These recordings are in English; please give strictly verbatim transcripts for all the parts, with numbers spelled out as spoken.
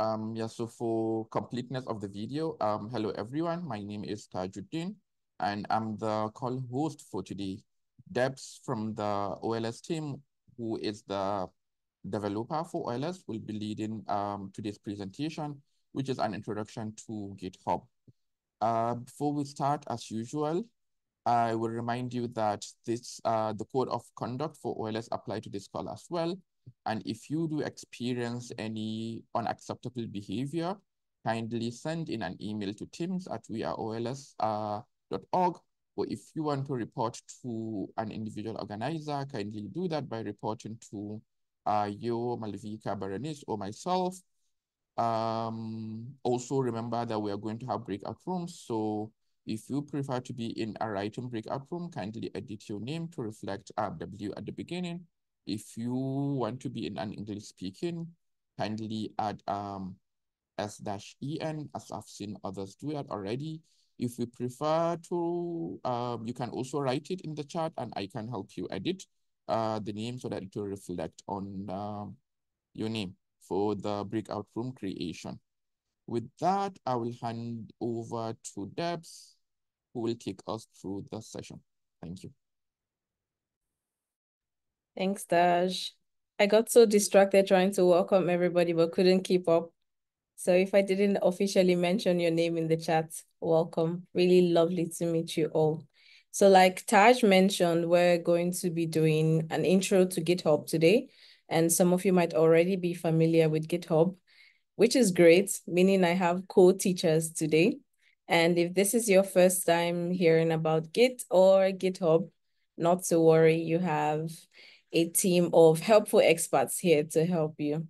Um, yeah, so for completeness of the video, um, hello everyone. My name is Tajuddin, and I'm the co-host for today. Debs from the O L S team, who is the developer for O L S, will be leading um, today's presentation, which is an introduction to GitHub. Uh, before we start, as usual, I will remind you that this uh, the code of conduct for O L S apply to this call as well. And if you do experience any unacceptable behavior, kindly send in an email to teams at we are O L S dot org. Or if you want to report to an individual organizer, kindly do that by reporting to uh, you, Malvika, Baranis, or myself. Um, also remember that we are going to have breakout rooms. So if you prefer to be in a writing breakout room, kindly edit your name to reflect R W at the beginning. If you want to be in an English speaking, kindly add um, S E N, as I've seen others do that already. If you prefer to, um, you can also write it in the chat and I can help you edit uh, the name so that it will reflect on um, your name for the breakout room creation. With that, I will hand over to Debs, who will take us through the session. Thank you. Thanks, Tash. I got so distracted trying to welcome everybody, but couldn't keep up. So if I didn't officially mention your name in the chat, welcome. Really lovely to meet you all. So like Tash mentioned, we're going to be doing an intro to GitHub today. And some of you might already be familiar with GitHub, which is great, meaning I have co-teachers today. And if this is your first time hearing about Git or GitHub, not to worry, you have a team of helpful experts here to help you.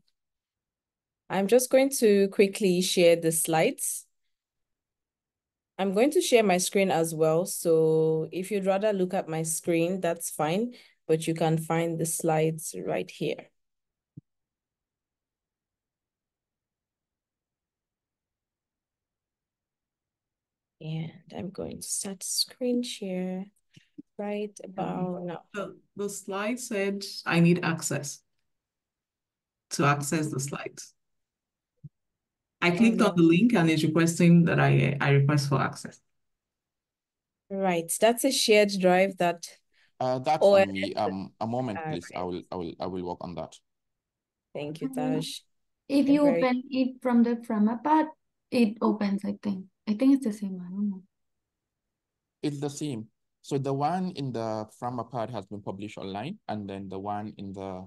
I'm just going to quickly share the slides. I'm going to share my screen as well. So if you'd rather look at my screen, that's fine, but you can find the slides right here. And I'm going to start screen share right about now. The, the slide said I need access to access the slides. I clicked on the link and it's requesting that I, I request for access. Right, that's a shared drive that. Uh, that's or... on me. Um, a moment, please. Right. I will, I will, I will work on that. Thank you, Tash. If They're you very... open it from the Framapad, it opens. I think. I think it's the same. I don't know. It's the same. So the one in the Framapad has been published online, and then the one in the,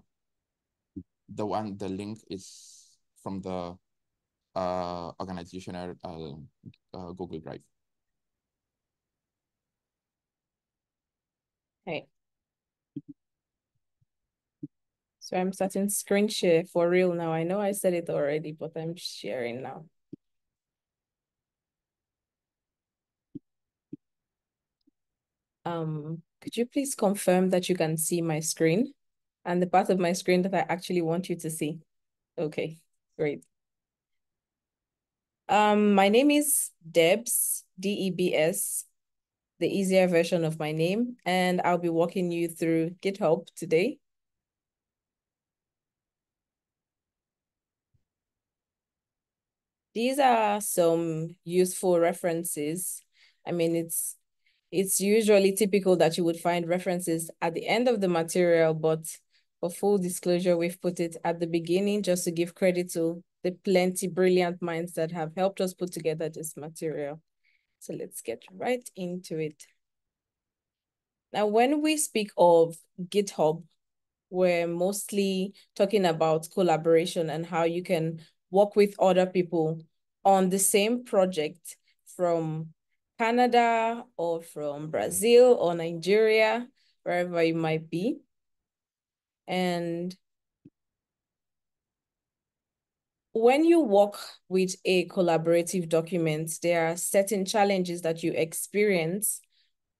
the one the link is from the. Uh, organizational uh, uh, Google Drive. Hey. So I'm starting screen share for real now. I know I said it already, but I'm sharing now. Um, could you please confirm that you can see my screen and the part of my screen that I actually want you to see? Okay, great. Um, my name is Debs, D E B S, the easier version of my name, and I'll be walking you through GitHub today. These are some useful references. I mean, it's, it's usually typical that you would find references at the end of the material, but for full disclosure, we've put it at the beginning just to give credit to the plenty brilliant minds that have helped us put together this material. So let's get right into it. Now, when we speak of GitHub, we're mostly talking about collaboration and how you can work with other people on the same project from Canada or from Brazil or Nigeria, wherever you might be. And when you work with a collaborative document, there are certain challenges that you experience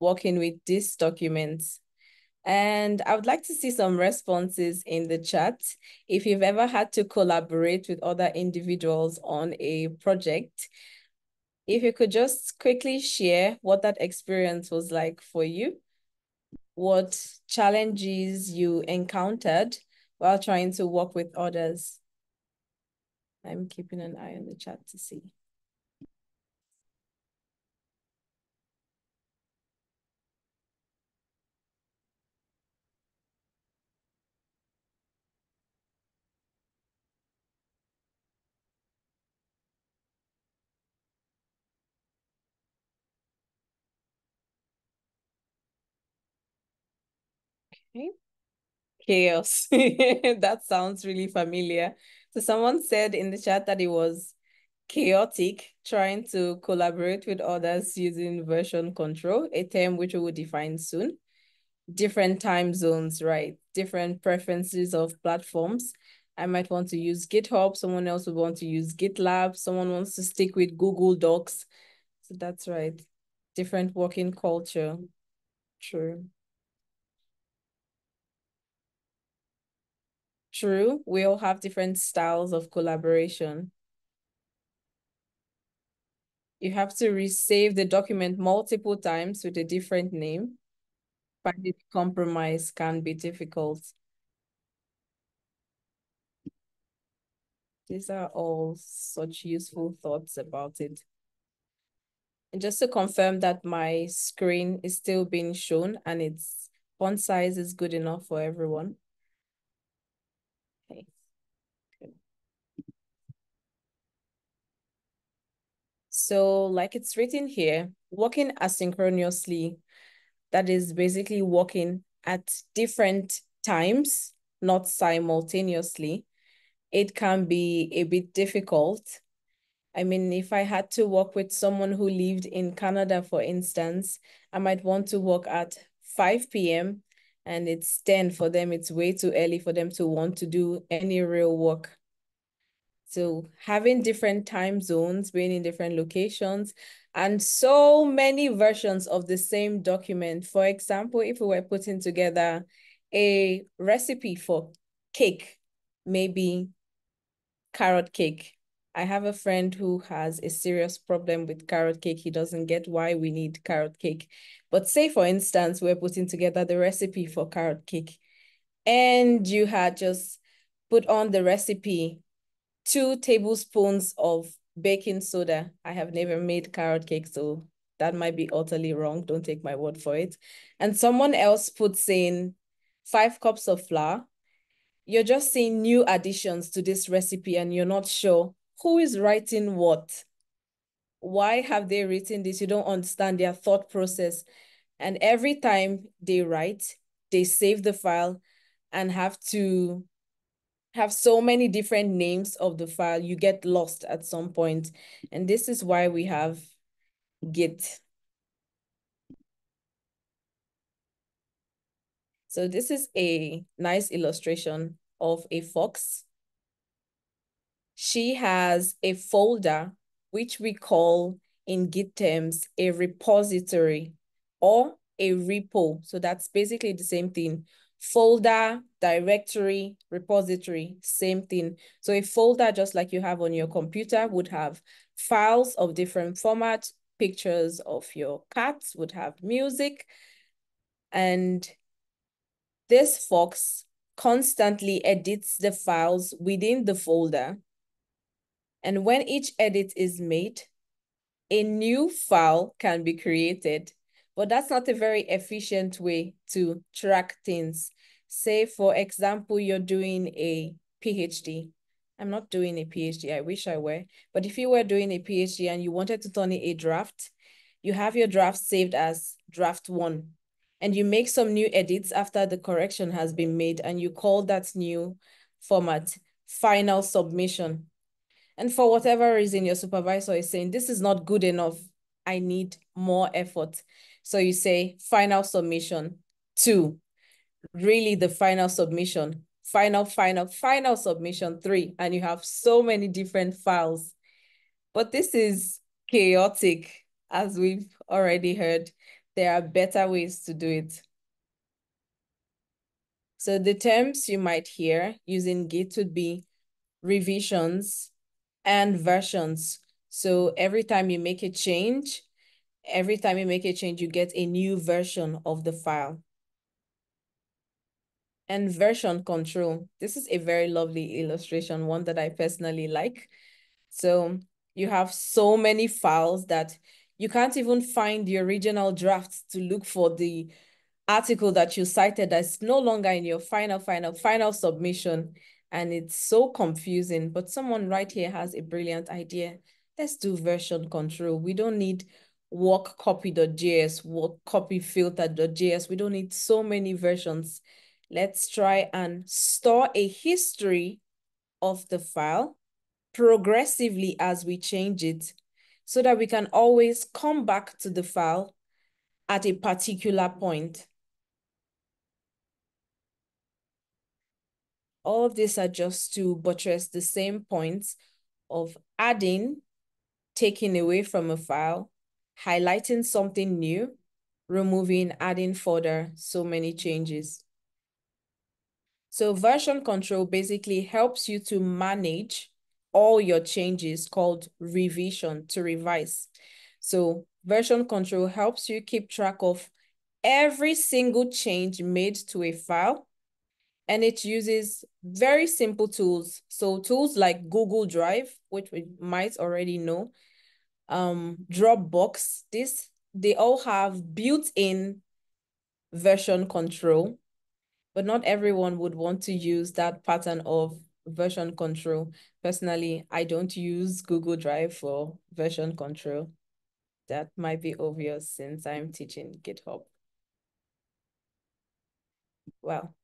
working with this document. And I would like to see some responses in the chat. If you've ever had to collaborate with other individuals on a project, if you could just quickly share what that experience was like for you, what challenges you encountered while trying to work with others. I'm keeping an eye on the chat to see. Okay. Chaos. That sounds really familiar. So someone said in the chat that it was chaotic trying to collaborate with others using version control, a term which we will define soon. Different time zones, right? Different preferences of platforms. I might want to use GitHub. Someone else would want to use GitLab. Someone wants to stick with Google Docs. So that's right. Different working culture. True. True, we all have different styles of collaboration. You have to resave the document multiple times with a different name. Finding compromise can be difficult. These are all such useful thoughts about it. And just to confirm that my screen is still being shown and its font size is good enough for everyone. So like it's written here, working asynchronously, that is basically working at different times, not simultaneously. It can be a bit difficult. I mean, if I had to work with someone who lived in Canada, for instance, I might want to work at five p m and it's ten for them. It's way too early for them to want to do any real work. So having different time zones, being in different locations, and so many versions of the same document. For example, if we were putting together a recipe for cake, maybe carrot cake. I have a friend who has a serious problem with carrot cake. He doesn't get why we need carrot cake. But say, for instance, we're putting together the recipe for carrot cake, and you had just put on the recipe two tablespoons of baking soda. I have never made carrot cake, so that might be utterly wrong. Don't take my word for it. And someone else puts in five cups of flour. You're just seeing new additions to this recipe and you're not sure who is writing what. Why have they written this? You don't understand their thought process. And every time they write, they save the file and have to have so many different names of the file. You get lost at some point. And this is why we have Git. So this is a nice illustration of a fox. She has a folder, which we call in Git terms, a repository or a repo. So that's basically the same thing. Folder, directory, repository, same thing. So a folder, just like you have on your computer, would have files of different formats, pictures of your cats, would have music. And this fox constantly edits the files within the folder. And when each edit is made, a new file can be created. But that's not a very efficient way to track things. Say, for example, you're doing a PhD. I'm not doing a PhD, I wish I were. But if you were doing a PhD and you wanted to turn in a draft, you have your draft saved as draft one. And you make some new edits after the correction has been made and you call that new format final submission. And for whatever reason, your supervisor is saying, this is not good enough. I need more effort. So you say final submission two, really the final submission, final, final, final submission three, and you have so many different files. But this is chaotic, as we've already heard. There are better ways to do it. So the terms you might hear using Git would be revisions and versions. So every time you make a change, every time you make a change, you get a new version of the file. And version control. This is a very lovely illustration, one that I personally like. So you have so many files that you can't even find the original drafts to look for the article that you cited that's no longer in your final, final, final submission. And it's so confusing, but someone right here has a brilliant idea. Let's do version control. We don't need work copy.js, work copy filter.js. We don't need so many versions. Let's try and store a history of the file progressively as we change it so that we can always come back to the file at a particular point. All of these are just to buttress the same points of adding, taking away from a file, highlighting something new, removing, adding further, so many changes. So version control basically helps you to manage all your changes called revision, to revise. So version control helps you keep track of every single change made to a file, and it uses very simple tools. So tools like Google Drive, which we might already know, um, Dropbox, this, they all have built-in version control. But not everyone would want to use that pattern of version control. Personally, I don't use Google Drive for version control. That might be obvious since I'm teaching GitHub. Well,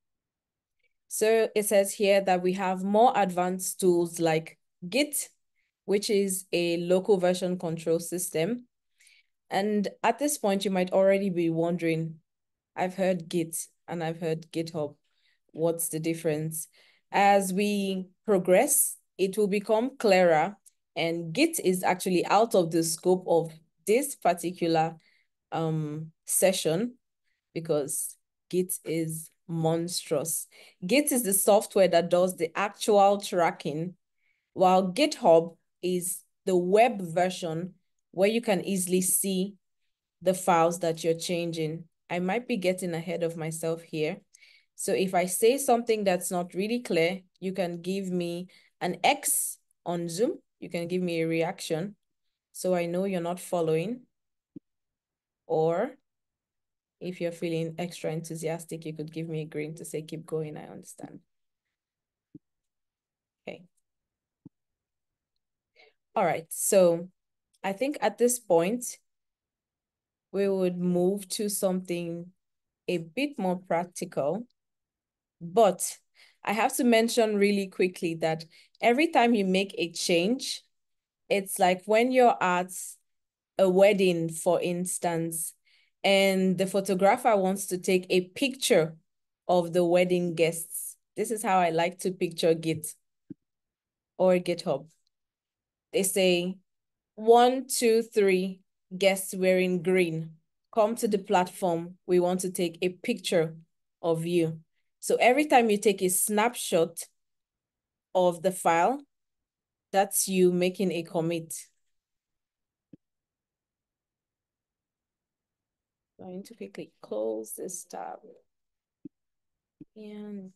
so it says here that we have more advanced tools like Git, which is a local version control system. And at this point, you might already be wondering, I've heard Git and I've heard GitHub. What's the difference? As we progress, it will become clearer, and Git is actually out of the scope of this particular um, session because Git is monstrous. Git is the software that does the actual tracking, while GitHub is the web version where you can easily see the files that you're changing. I might be getting ahead of myself here. So if I say something that's not really clear, you can give me an X on Zoom. You can give me a reaction so I know you're not following. Or if you're feeling extra enthusiastic, you could give me a green to say, keep going, I understand. Okay. All right, so I think at this point, we would move to something a bit more practical. But I have to mention really quickly that every time you make a change, it's like when you're at a wedding, for instance, and the photographer wants to take a picture of the wedding guests. This is how I like to picture Git or GitHub. They say, one, two, three, guests wearing green, come to the platform. We want to take a picture of you. So every time you take a snapshot of the file, that's you making a commit. I'm going to quickly close this tab. And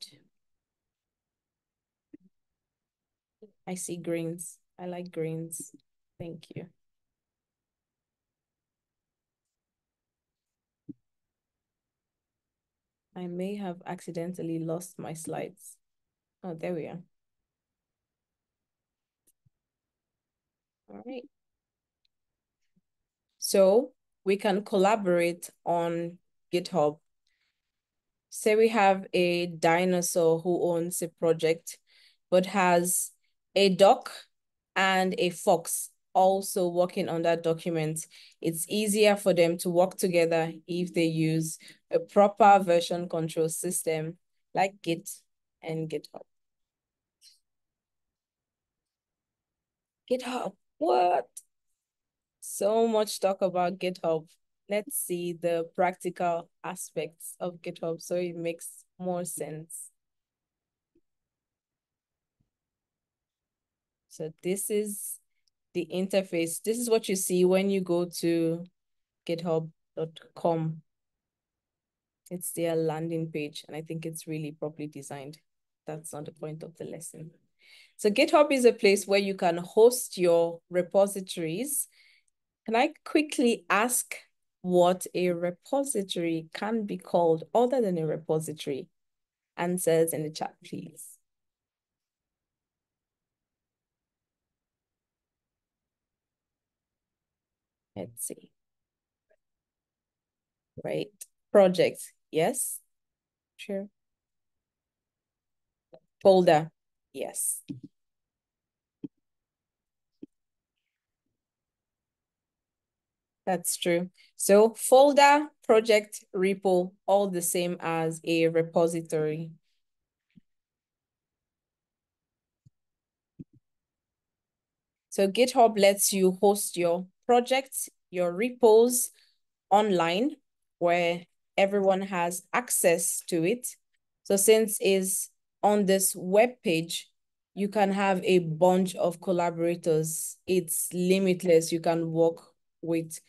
I see greens. I like greens. Thank you. I may have accidentally lost my slides. Oh, there we are. All right. So we can collaborate on GitHub. Say we have a dinosaur who owns a project, but has a duck and a fox also working on that document. It's easier for them to work together if they use a proper version control system like Git and GitHub. GitHub, what? So much talk about GitHub. Let's see the practical aspects of GitHub so it makes more sense. So this is the interface. This is what you see when you go to github dot com. It's their landing page, and I think it's really properly designed. That's not the point of the lesson. So GitHub is a place where you can host your repositories. Can I quickly ask what a repository can be called other than a repository? Answers in the chat, please. Let's see. Right. Projects. Yes. Sure. Folder. Yes. That's true. So folder, project, repo, all the same as a repository. So GitHub lets you host your projects, your repos online, where everyone has access to it. So since it's on this web page, you can have a bunch of collaborators. It's limitless. You can work with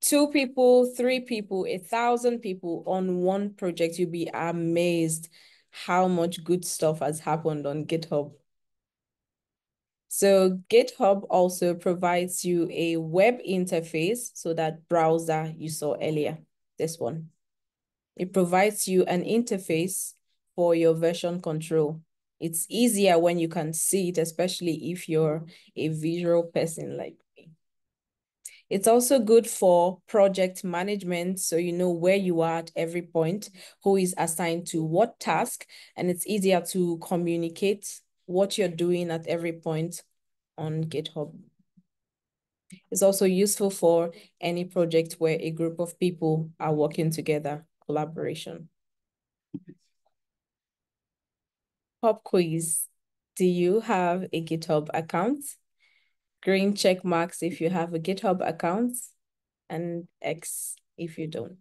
two people, three people, a thousand people on one project. You'll be amazed how much good stuff has happened on GitHub. So GitHub also provides you a web interface, so that browser you saw earlier, this one. It provides you an interface for your version control. It's easier when you can see it, especially if you're a visual person like me. It's also good for project management, so you know where you are at every point, who is assigned to what task, and it's easier to communicate what you're doing at every point on GitHub. It's also useful for any project where a group of people are working together, collaboration. Pop quiz. Do you have a GitHub account? Green check marks if you have a GitHub account, and X if you don't.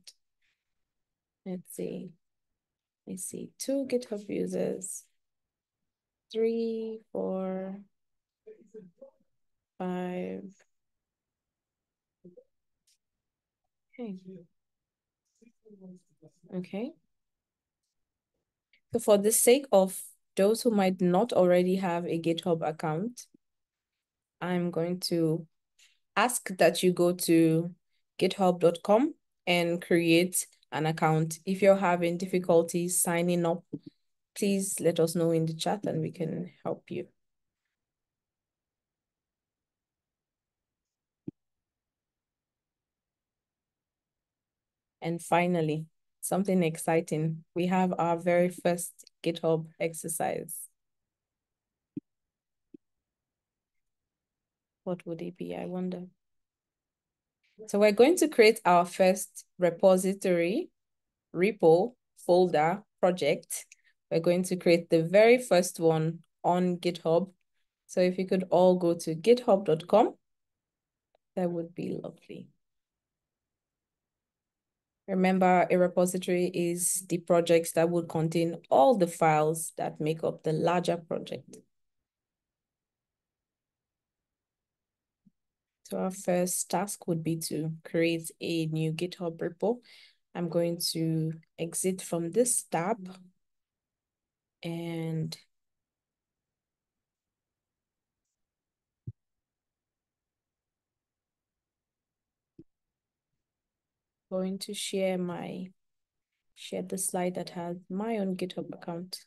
Let's see. I see two GitHub users. Three, four, five. Okay. Okay. So for the sake of those who might not already have a GitHub account, I'm going to ask that you go to github dot com and create an account. If you're having difficulty signing up, please let us know in the chat and we can help you. And finally, something exciting. We have our very first GitHub exercise. What would it be, I wonder? So we're going to create our first repository, repo, folder, project. We're going to create the very first one on GitHub. So if you could all go to github dot com, that would be lovely. Remember, a repository is the projects that would contain all the files that make up the larger project. So our first task would be to create a new GitHub repo. I'm going to exit from this tab and going to share my share the slide that has my own GitHub account.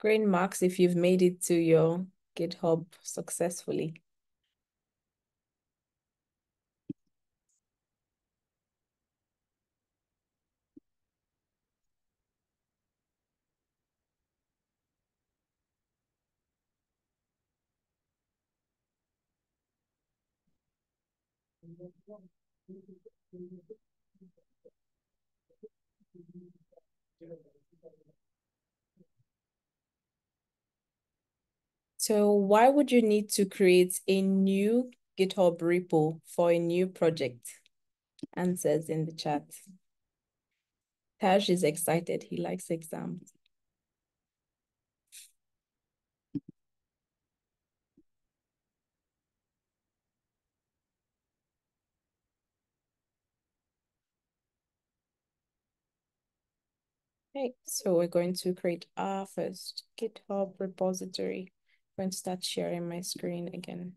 Green marks if you've made it to your GitHub successfully. So why would you need to create a new GitHub repo for a new project? Answers in the chat. Tash is excited. He likes exams. Okay, so we're going to create our first GitHub repository. I'm going to start sharing my screen again.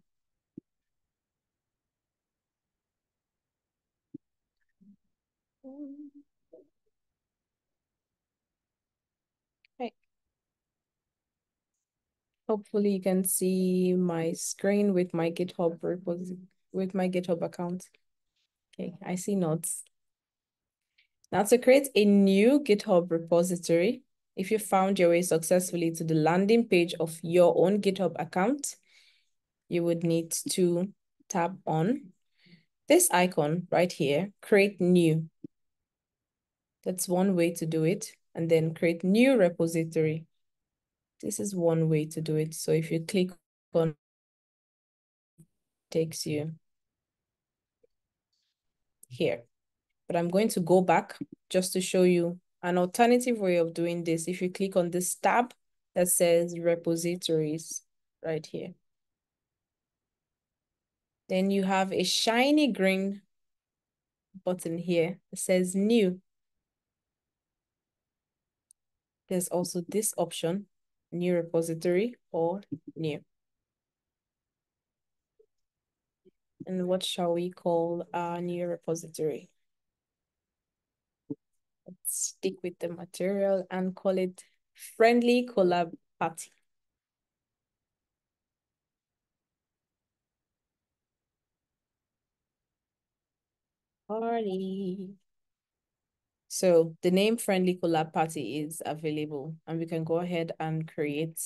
Okay. Hopefully you can see my screen with my GitHub repository, with my GitHub account. Okay, I see nods. Now to create a new GitHub repository, if you found your way successfully to the landing page of your own GitHub account, you would need to tap on this icon right here, create new. That's one way to do it. And then create new repository. This is one way to do it. So if you click on, it takes you here. But I'm going to go back just to show you an alternative way of doing this. If you click on this tab that says repositories right here, then you have a shiny green button here that says new. There's also this option, new repository or new. And what shall we call our new repository? Stick with the material and call it Friendly Collab Party. Party. So the name Friendly Collab Party is available, and we can go ahead and create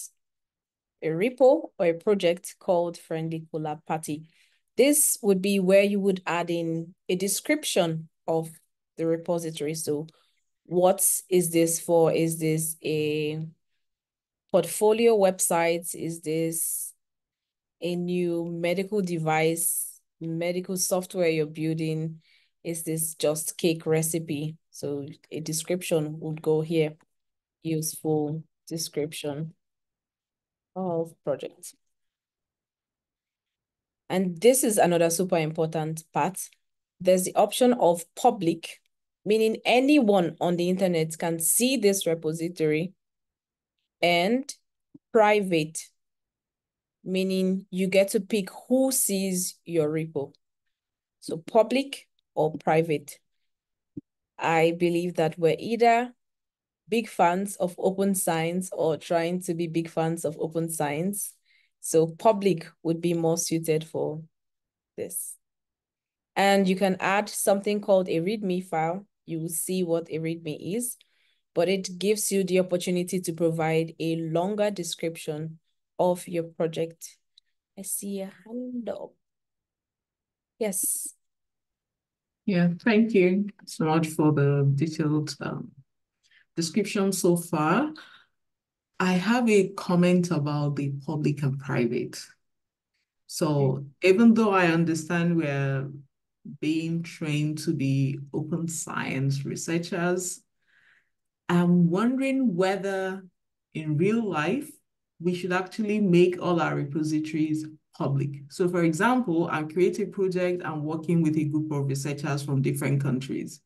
a repo or a project called Friendly Collab Party. This would be where you would add in a description of the repository. So what is this for? Is this a portfolio website? Is this a new medical device, medical software you're building? Is this just cake recipe? So a description would go here. Useful description of project. And this is another super important part. There's the option of public, meaning anyone on the internet can see this repository, and private, meaning you get to pick who sees your repo. So public or private. I believe that we're either big fans of open science or trying to be big fans of open science. So public would be more suited for this. And you can add something called a README file. You will see what a README is, but it gives you the opportunity to provide a longer description of your project. I see a hand up. Yes. Yeah, thank you so much for the detailed um, description so far. I have a comment about the public and private. So even though I understand we're being trained to be open science researchers, I'm wondering whether in real life, we should actually make all our repositories public. So for example, I create a project, I'm working with a group of researchers from different countries.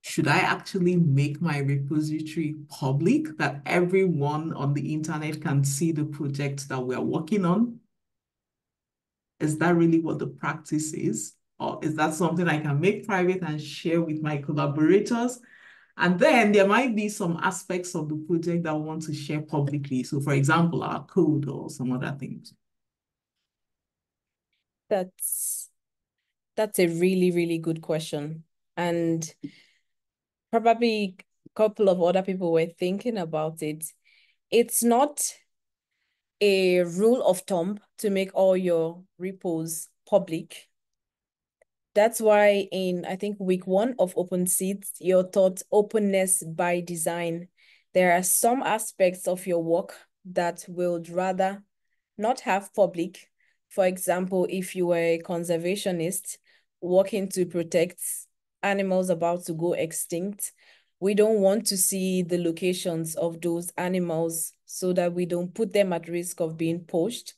Should I actually make my repository public that everyone on the internet can see the project that we're working on? Is that really what the practice is? Or is that something I can make private and share with my collaborators? And then there might be some aspects of the project that I want to share publicly. So for example, our code or some other things. That's, that's a really, really good question. And probably a couple of other people were thinking about it. It's not a rule of thumb to make all your repos public. That's why in, I think, week one of Open Seeds, you're taught openness by design. There are some aspects of your work that will rather not have public. For example, if you were a conservationist working to protect animals about to go extinct, we don't want to see the locations of those animals so that we don't put them at risk of being poached.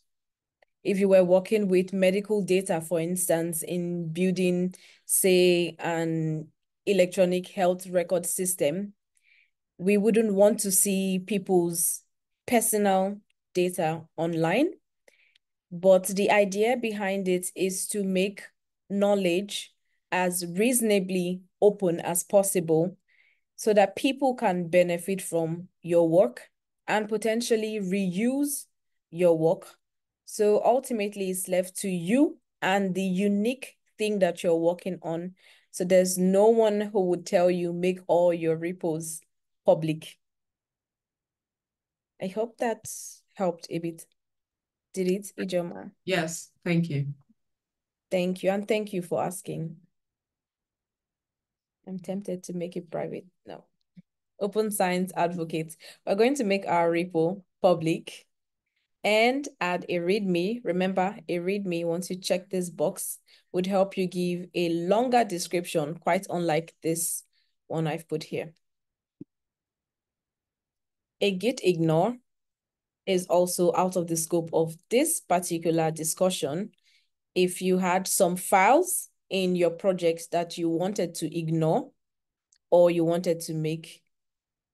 If you were working with medical data, for instance, in building, say, an electronic health record system, we wouldn't want to see people's personal data online. But the idea behind it is to make knowledge as reasonably open as possible so that people can benefit from your work and potentially reuse your work. So ultimately, it's left to you and the unique thing that you're working on. So there's no one who would tell you make all your repos public. I hope that helped a bit. Did it, Ijeoma? Yes, thank you. Thank you, and thank you for asking. I'm tempted to make it private. No. Open Science Advocates. We're going to make our repo public and add a README. Remember, a README, once you check this box, would help you give a longer description, quite unlike this one I've put here. A Git ignore is also out of the scope of this particular discussion. If you had some files in your projects that you wanted to ignore or you wanted to make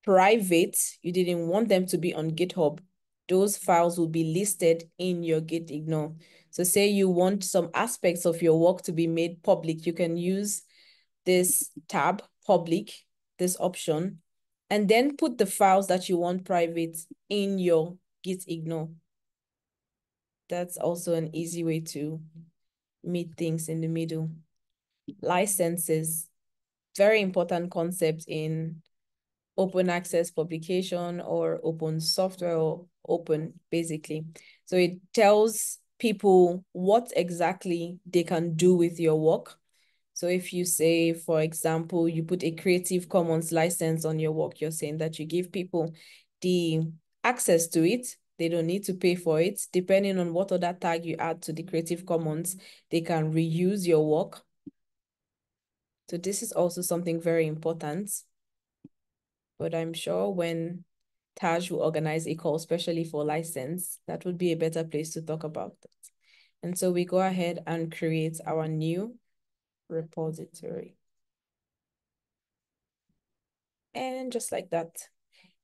private, you didn't want them to be on GitHub, those files will be listed in your Git ignore. So say you want some aspects of your work to be made public, you can use this tab, public, this option, and then put the files that you want private in your Git ignore. That's also an easy way to meet things in the middle. Licenses, very important concept in open access publication or open software or open, basically. So it tells people what exactly they can do with your work. So if you say, for example, you put a Creative Commons license on your work, you're saying that you give people the access to it. They don't need to pay for it. Depending on what other tag you add to the Creative Commons, they can reuse your work. So this is also something very important. But I'm sure when Taj will organize a call, especially for license, that would be a better place to talk about that. And so we go ahead and create our new repository. And just like that.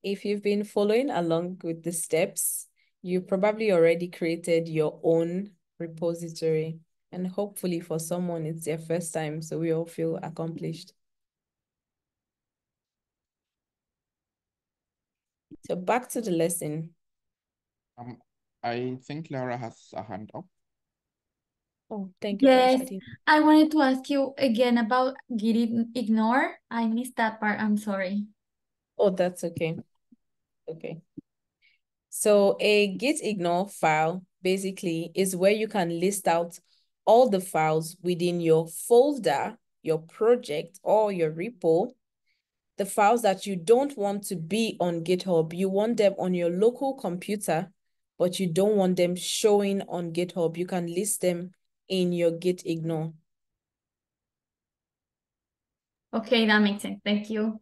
If you've been following along with the steps, you probably already created your own repository. And hopefully for someone, it's their first time, so we all feel accomplished. So back to the lesson. Um, I think Laura has a hand up. Oh, thank you. Yes, I wanted to ask you again about Git ignore. I missed that part, I'm sorry. Oh, that's okay. Okay. So a Git ignore file basically is where you can list out all the files within your folder, your project, or your repo. The files that you don't want to be on GitHub, you want them on your local computer, but you don't want them showing on GitHub. You can list them in your Git ignore. Okay, that makes sense. Thank you.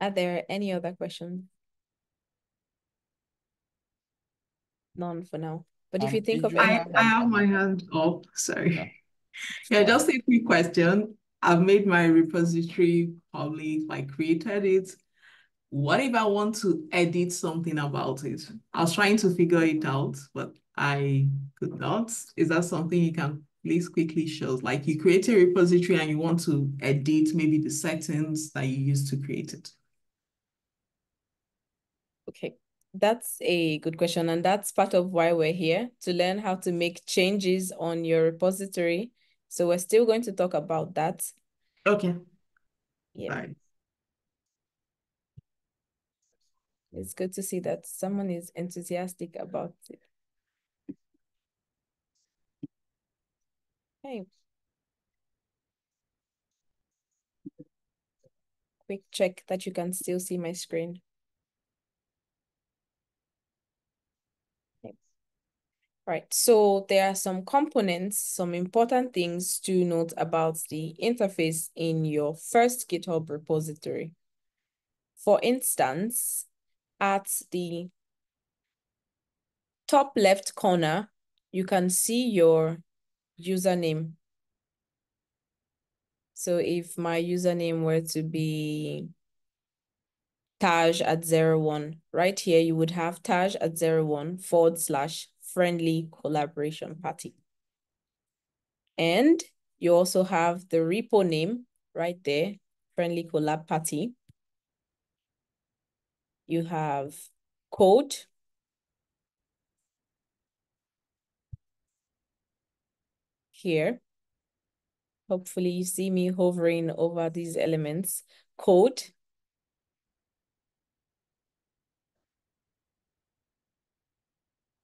Are there any other questions? None for now. But um, if you think of... I, I have my hand up, sorry. Yeah. Yeah, just a quick question. I've made my repository public, I created it. What if I want to edit something about it? I was trying to figure it out, but I could not. Is that something you can please quickly show? Like you create a repository and you want to edit maybe the settings that you used to create it. Okay, that's a good question. And that's part of why we're here, to learn how to make changes on your repository. So we're still going to talk about that. Okay. Yeah. Right. It's good to see that someone is enthusiastic about it. Okay. Quick check that you can still see my screen. Right, so there are some components, some important things to note about the interface in your first GitHub repository. For instance, at the top left corner, you can see your username. So if my username were to be Taj at zero one, right here, you would have Taj at zero one forward slash friendly collaboration party. And you also have the repo name right there, friendly collab party. You have code. Here, hopefully you see me hovering over these elements. Code.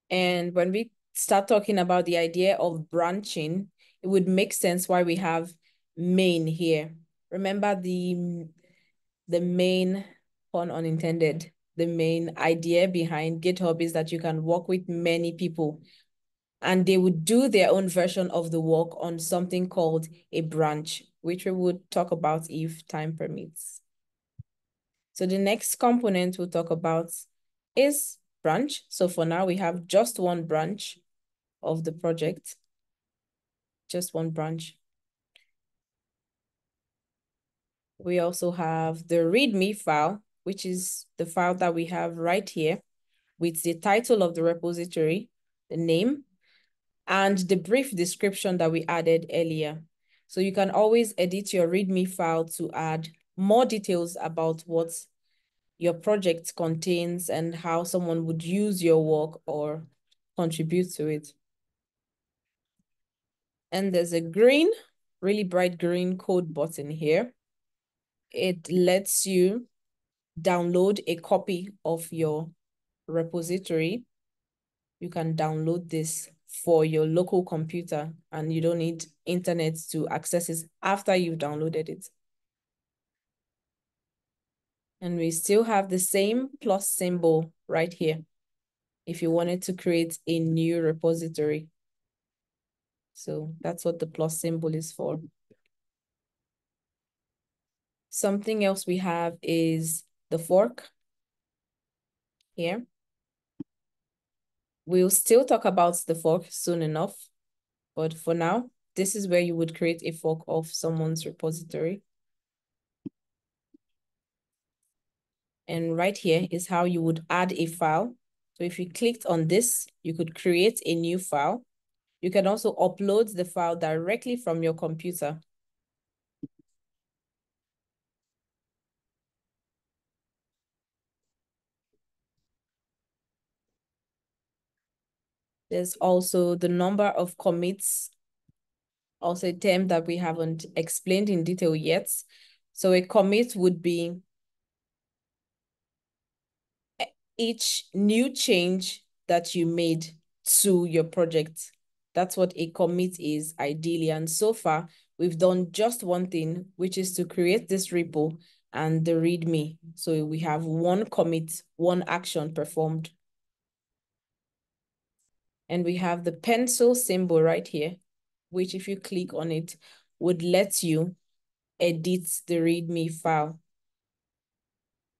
And when we start talking about the idea of branching, it would make sense why we have main here. Remember the, the main, pun unintended, the main idea behind GitHub is that you can work with many people and they would do their own version of the work on something called a branch, which we would talk about if time permits. So the next component we'll talk about is branch. So for now, we have just one branch of the project, just one branch. We also have the README file, which is the file that we have right here with the title of the repository, the name, and the brief description that we added earlier. So you can always edit your README file to add more details about what your project contains and how someone would use your work or contribute to it. And there's a green, really bright green code button here. It lets you download a copy of your repository. You can download this for your local computer and you don't need internet to access it after you've downloaded it. And we still have the same plus symbol right here if you wanted to create a new repository. So that's what the plus symbol is for. Something else we have is the fork here. We'll still talk about the fork soon enough, but for now, this is where you would create a fork of someone's repository. And right here is how you would add a file. So if you clicked on this, you could create a new file. You can also upload the file directly from your computer. There's also the number of commits, also a term that we haven't explained in detail yet. So a commit would be each new change that you made to your project. That's what a commit is ideally. And so far, we've done just one thing, which is to create this repo and the README. So we have one commit, one action performed. And we have the pencil symbol right here, which if you click on it, would let you edit the README file.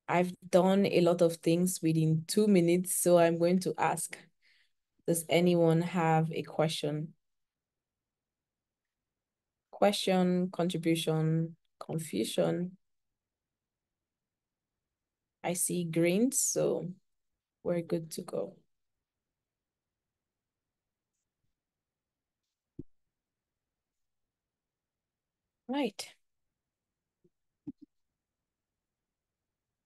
I've done a lot of things within two minutes, so I'm going to ask, does anyone have a question? Question, contribution, confusion. I see greens, so we're good to go. Right.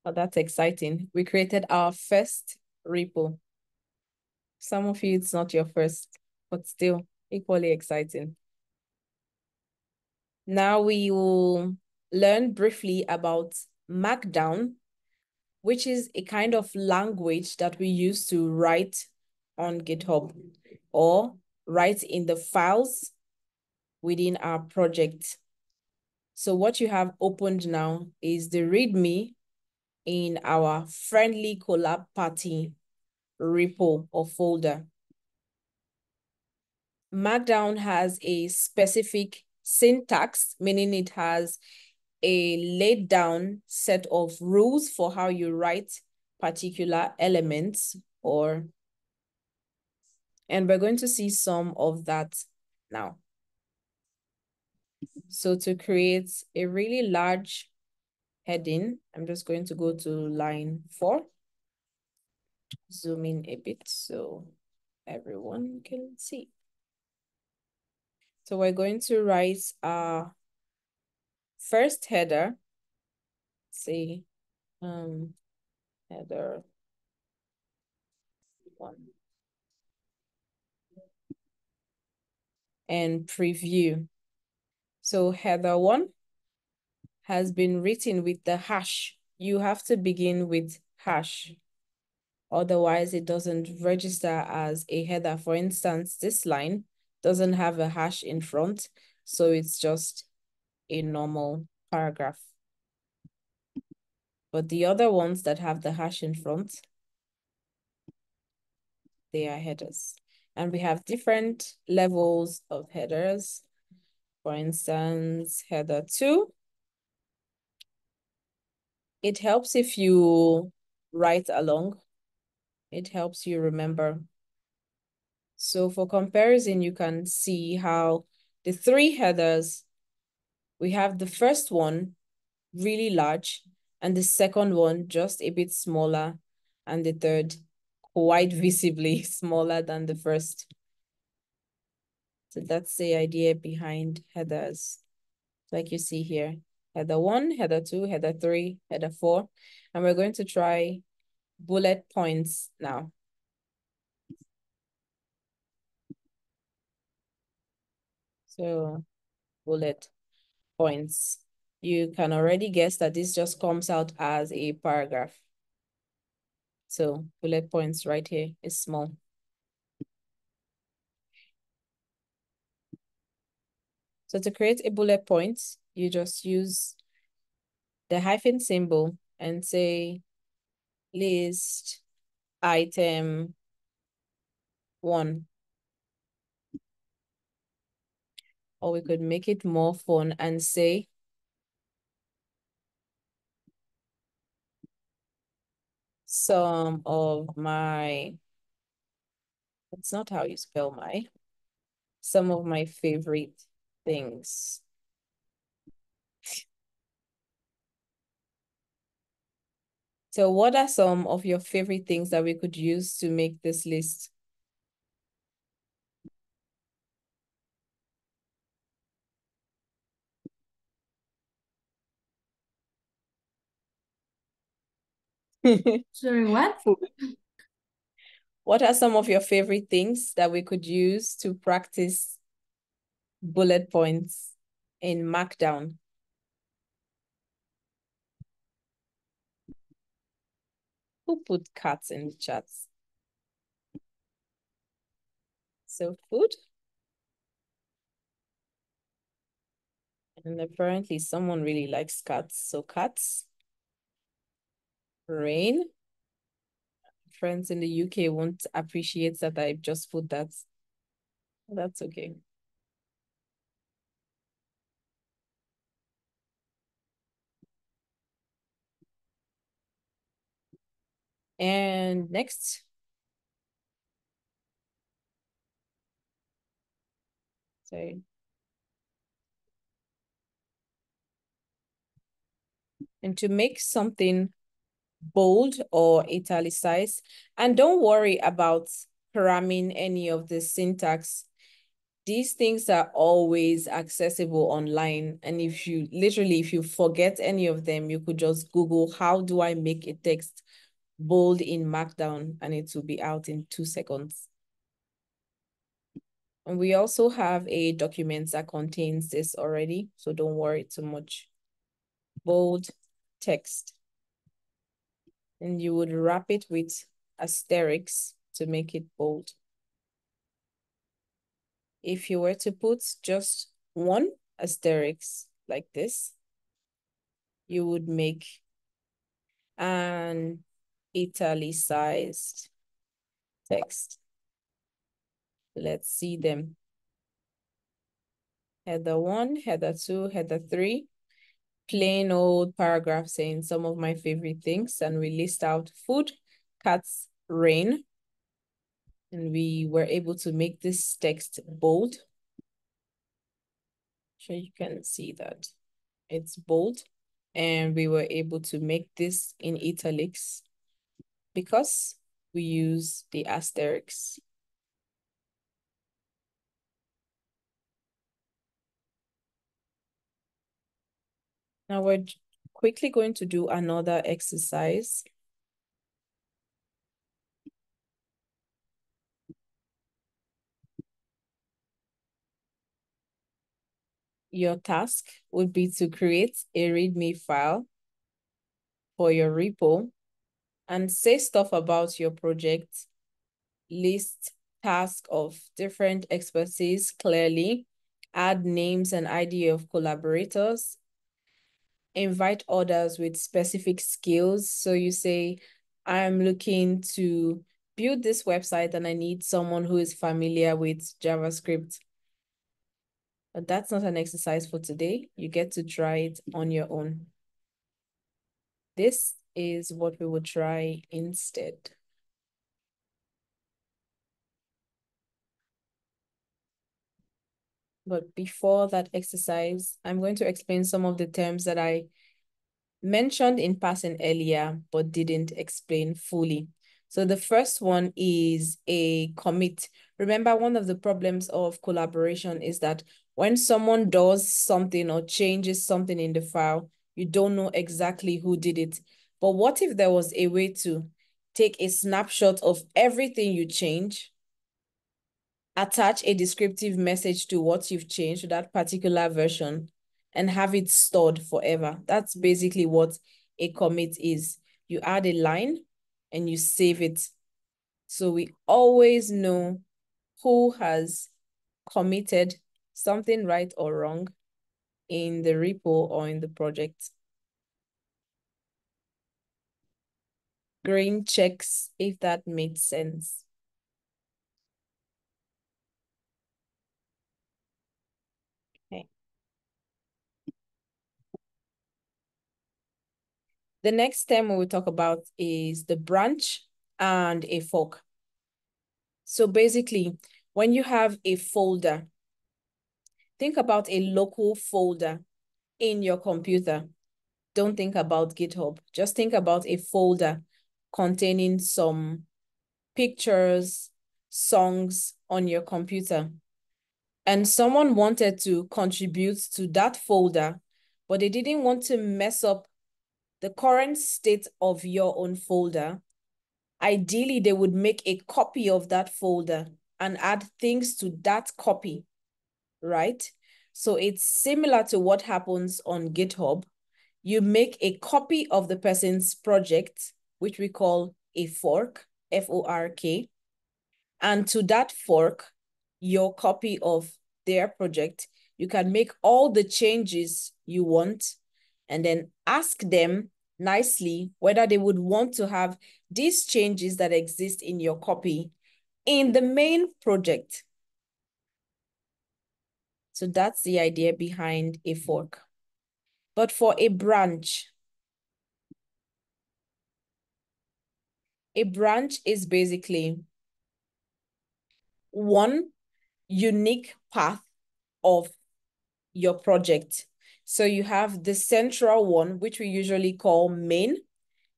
Well, that's exciting. We created our first repo. Some of you, it's not your first, but still equally exciting. Now we will learn briefly about Markdown, which is a kind of language that we use to write on GitHub or write in the files within our project. So what you have opened now is the README in our friendly collab party repo or folder. Markdown has a specific syntax, meaning it has a laid down set of rules for how you write particular elements or, and we're going to see some of that now. So to create a really large heading, I'm just going to go to line four. Zoom in a bit so everyone can see. So we're going to write our first header. Let's see, um, header one. And preview. So header one has been written with the hash. You have to begin with hash. Otherwise, it doesn't register as a header. For instance, this line doesn't have a hash in front, so it's just a normal paragraph. But the other ones that have the hash in front, they are headers. And we have different levels of headers. For instance, header two. It helps if you write along. It helps you remember. So for comparison, you can see how the three headers, we have the first one really large, and the second one just a bit smaller, and the third quite visibly smaller than the first. So that's the idea behind headers. Like you see here, header one, header two, header three, header four. And we're going to try bullet points now. So bullet points. You can already guess that this just comes out as a paragraph. So bullet points right here is small. So to create a bullet point, you just use the hyphen symbol and say list item one. Or we could make it more fun and say some of my, that's not how you spell my, some of my favorite things. So what are some of your favorite things that we could use to make this list? Sorry, what? What are some of your favorite things that we could use to practice bullet points in Markdown? Who put cats in the chats? So food. And apparently someone really likes cats, so cats. Rain. Friends in the U K won't appreciate that I just put that. That's okay. And next. Sorry. And to make something bold or italicized, and don't worry about cramming any of the syntax. These things are always accessible online, and if you literally if you forget any of them, you could just Google how do I make a text bold in Markdown, and it will be out in two seconds. And we also have a document that contains this already, so don't worry too much. Bold text. And you would wrap it with asterisks to make it bold. If you were to put just one asterisk like this, you would make an italicized text. Let's see them. Header one, header two, header three. Plain old paragraph saying some of my favorite things, and we list out food, cats, rain. And we were able to make this text bold. sure you can see that it's bold, and we were able to make this in italics because we use the asterisks. Now we're quickly going to do another exercise. Your task would be to create a README file for your repo and say stuff about your project, list tasks of different expertise clearly, add names and I D of collaborators, invite others with specific skills. So you say, I'm looking to build this website and I need someone who is familiar with JavaScript. But that's not an exercise for today. You get to try it on your own. This is what we will try instead. But before that exercise, I'm going to explain some of the terms that I mentioned in passing earlier, but didn't explain fully. So the first one is a commit. Remember, one of the problems of collaboration is that when someone does something or changes something in the file, you don't know exactly who did it. But what if there was a way to take a snapshot of everything you change, attach a descriptive message to what you've changed to that particular version, and have it stored forever? That's basically what a commit is. You add a line and you save it. So we always know who has committed something right or wrong in the repo or in the project. Green checks if that made sense. The next term we will talk about is the branch and a fork. So basically, when you have a folder, think about a local folder in your computer. Don't think about GitHub. Just think about a folder containing some pictures, songs on your computer. And someone wanted to contribute to that folder, but they didn't want to mess up the current state of your own folder. Ideally, they would make a copy of that folder and add things to that copy, right? So it's similar to what happens on GitHub. You make a copy of the person's project, which we call a fork, F O R K, and to that fork, your copy of their project, you can make all the changes you want and then ask them nicely whether they would want to have these changes that exist in your copy in the main project. So that's the idea behind a fork. But for a branch, a branch is basically one unique path of your project. So you have the central one, which we usually call main,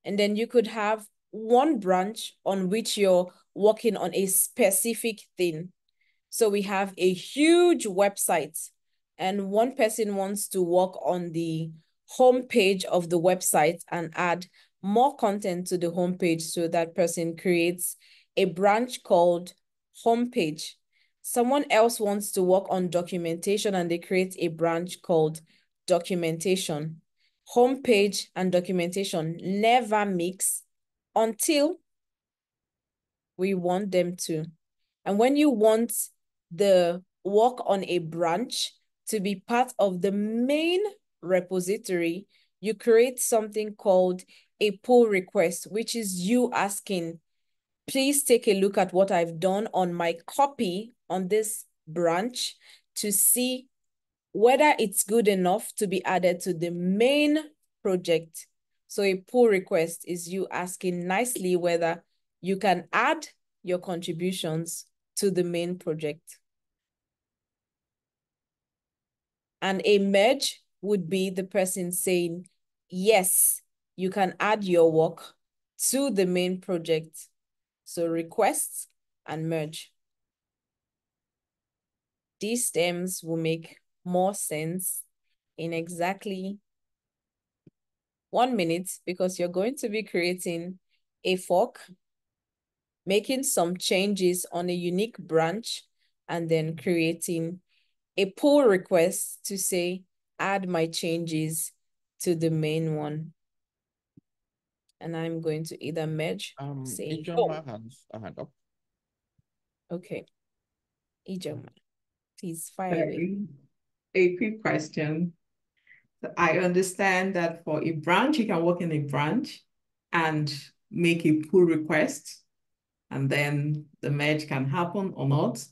and then you could have one branch on which you're working on a specific thing. So we have a huge website, and one person wants to work on the homepage of the website and add more content to the homepage. So that person creates a branch called homepage. Someone else wants to work on documentation, and they create a branch called documentation. Homepage and documentation never mix until we want them to. And when you want the work on a branch to be part of the main repository, you create something called a pull request, which is you asking, please take a look at what I've done on my copy on this branch to see whether it's good enough to be added to the main project. So a pull request is you asking nicely whether you can add your contributions to the main project. And a merge would be the person saying, yes, you can add your work to the main project. So requests and merge. These terms will make more sense in exactly one minute because you're going to be creating a fork, making some changes on a unique branch, and then creating a pull request to say, add my changes to the main one. And I'm going to either merge, um, say, Ijeoma oh. has a hand up. Okay, Ijeoma, please fire away. A quick question. I understand that for a branch, you can work in a branch and make a pull request, and then the merge can happen or not.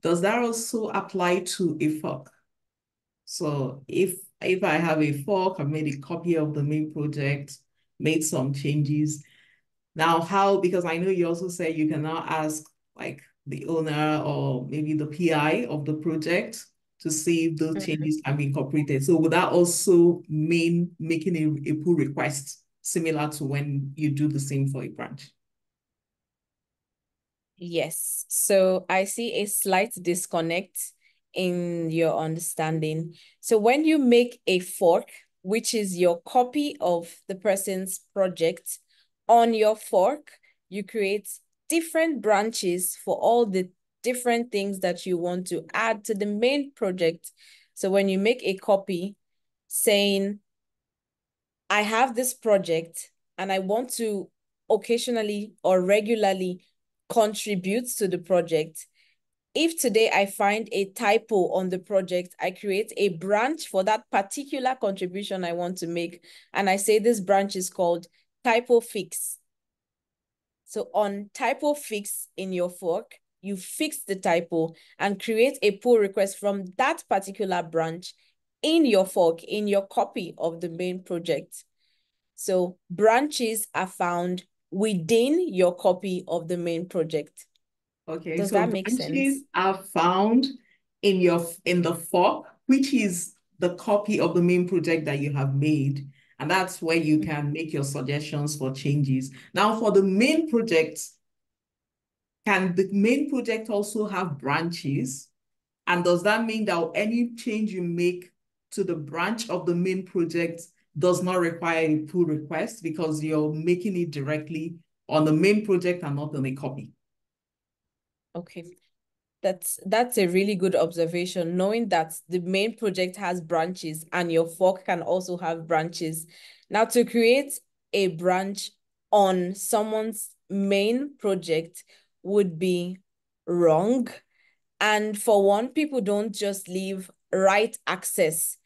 Does that also apply to a fork? So if, if I have a fork, I've made a copy of the main project, made some changes. Now how, because I know you also said you can now ask like the owner or maybe the P I of the project to see if those changes can be incorporated. So would that also mean making a, a pull request similar to when you do the same for a branch? Yes, so I see a slight disconnect in your understanding. So when you make a fork, which is your copy of the person's project, on your fork, you create different branches for all the different things that you want to add to the main project. So when you make a copy saying, I have this project and I want to occasionally or regularly contribute to the project. If today I find a typo on the project, I create a branch for that particular contribution I want to make. And I say this branch is called typo fix. So on typo fix in your fork, you fix the typo and create a pull request from that particular branch in your fork, in your copy of the main project. So branches are found within your copy of the main project. Okay, does so that make branches sense? Are found in your in the fork, which is the copy of the main project that you have made. And that's where you can make your suggestions for changes. Now for the main project, can the main project also have branches? And does that mean that any change you make to the branch of the main project does not require a pull request because you're making it directly on the main project and not on a copy? Okay, that's, that's a really good observation. Knowing that the main project has branches and your fork can also have branches. Now to create a branch on someone's main project would be wrong. And for one, people don't just leave right access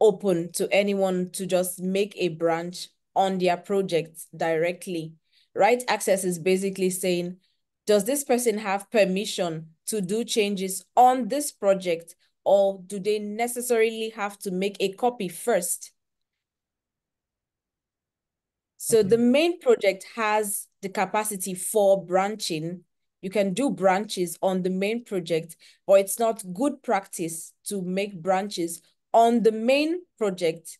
open to anyone to just make a branch on their project directly. Right access is basically saying, does this person have permission to do changes on this project, or do they necessarily have to make a copy first? So the main project has the capacity for branching. You can do branches on the main project, but it's not good practice to make branches on the main project.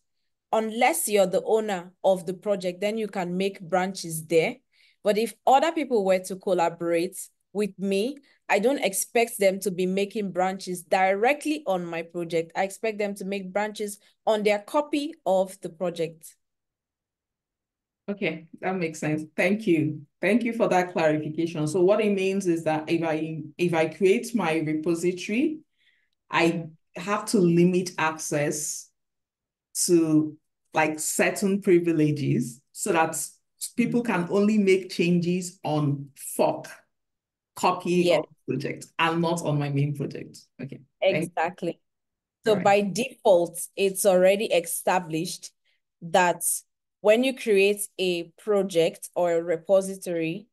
Unless you're the owner of the project, then you can make branches there. But if other people were to collaborate with me, I don't expect them to be making branches directly on my project. I expect them to make branches on their copy of the project. Okay, that makes sense. Thank you. Thank you for that clarification. So what it means is that if I if I create my repository, I have to limit access to like certain privileges so that people can only make changes on fork copy yeah. of the project and not on my main project. Okay. Exactly. So right. by default, it's already established that when you create a project or a repository,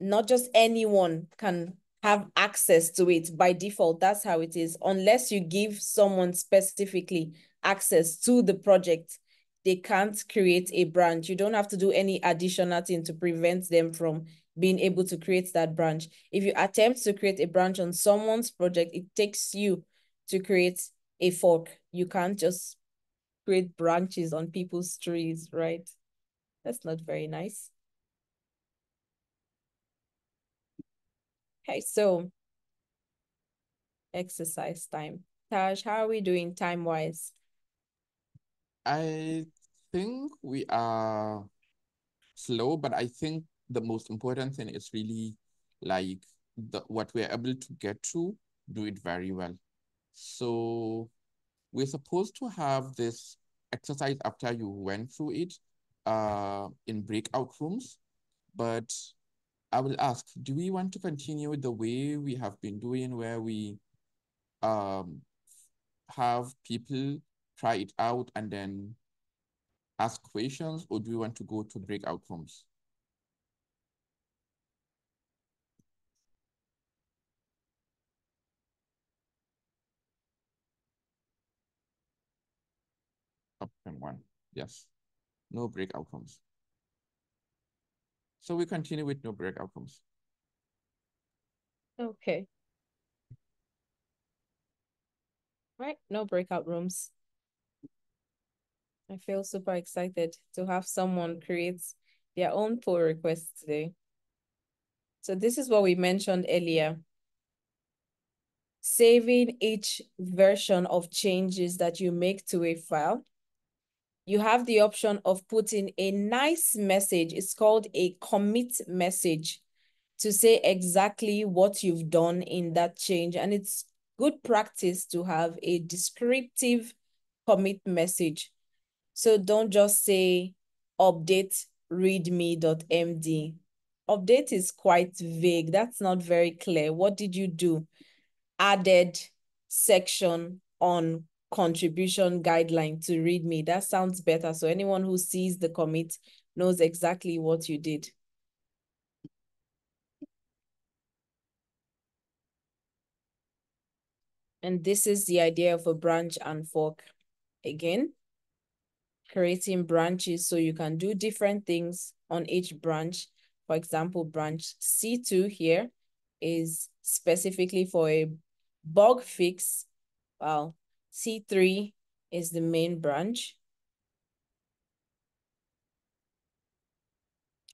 not just anyone can have access to it. By default, that's how it is. Unless you give someone specifically access to the project, they can't create a branch. You don't have to do any additional thing to prevent them from being able to create that branch. If you attempt to create a branch on someone's project, it takes you to create a fork. You can't just create branches on people's trees, right? That's not very nice. Okay, so exercise time. Taj, how are we doing time-wise? I think we are slow, but I think the most important thing is really like the, what we're able to get to, do it very well. So we're supposed to have this exercise after you went through it uh, in breakout rooms, but I will ask, do we want to continue the way we have been doing where we um, have people try it out and then ask questions, or do we want to go to breakout rooms? Option one, yes, no breakout rooms. So we continue with no breakout rooms. Okay. All right, no breakout rooms. I feel super excited to have someone create their own pull request today. So this is what we mentioned earlier. Saving each version of changes that you make to a file. You have the option of putting a nice message. It's called a commit message to say exactly what you've done in that change. And it's good practice to have a descriptive commit message. So don't just say update readme dot m d. Update is quite vague. That's not very clear. What did you do? Added section on contribution guideline to readme. That sounds better. So anyone who sees the commit knows exactly what you did. And this is the idea of a branch and fork. Again, creating branches so you can do different things on each branch. For example, branch C two here is specifically for a bug fix. Well, C three is the main branch.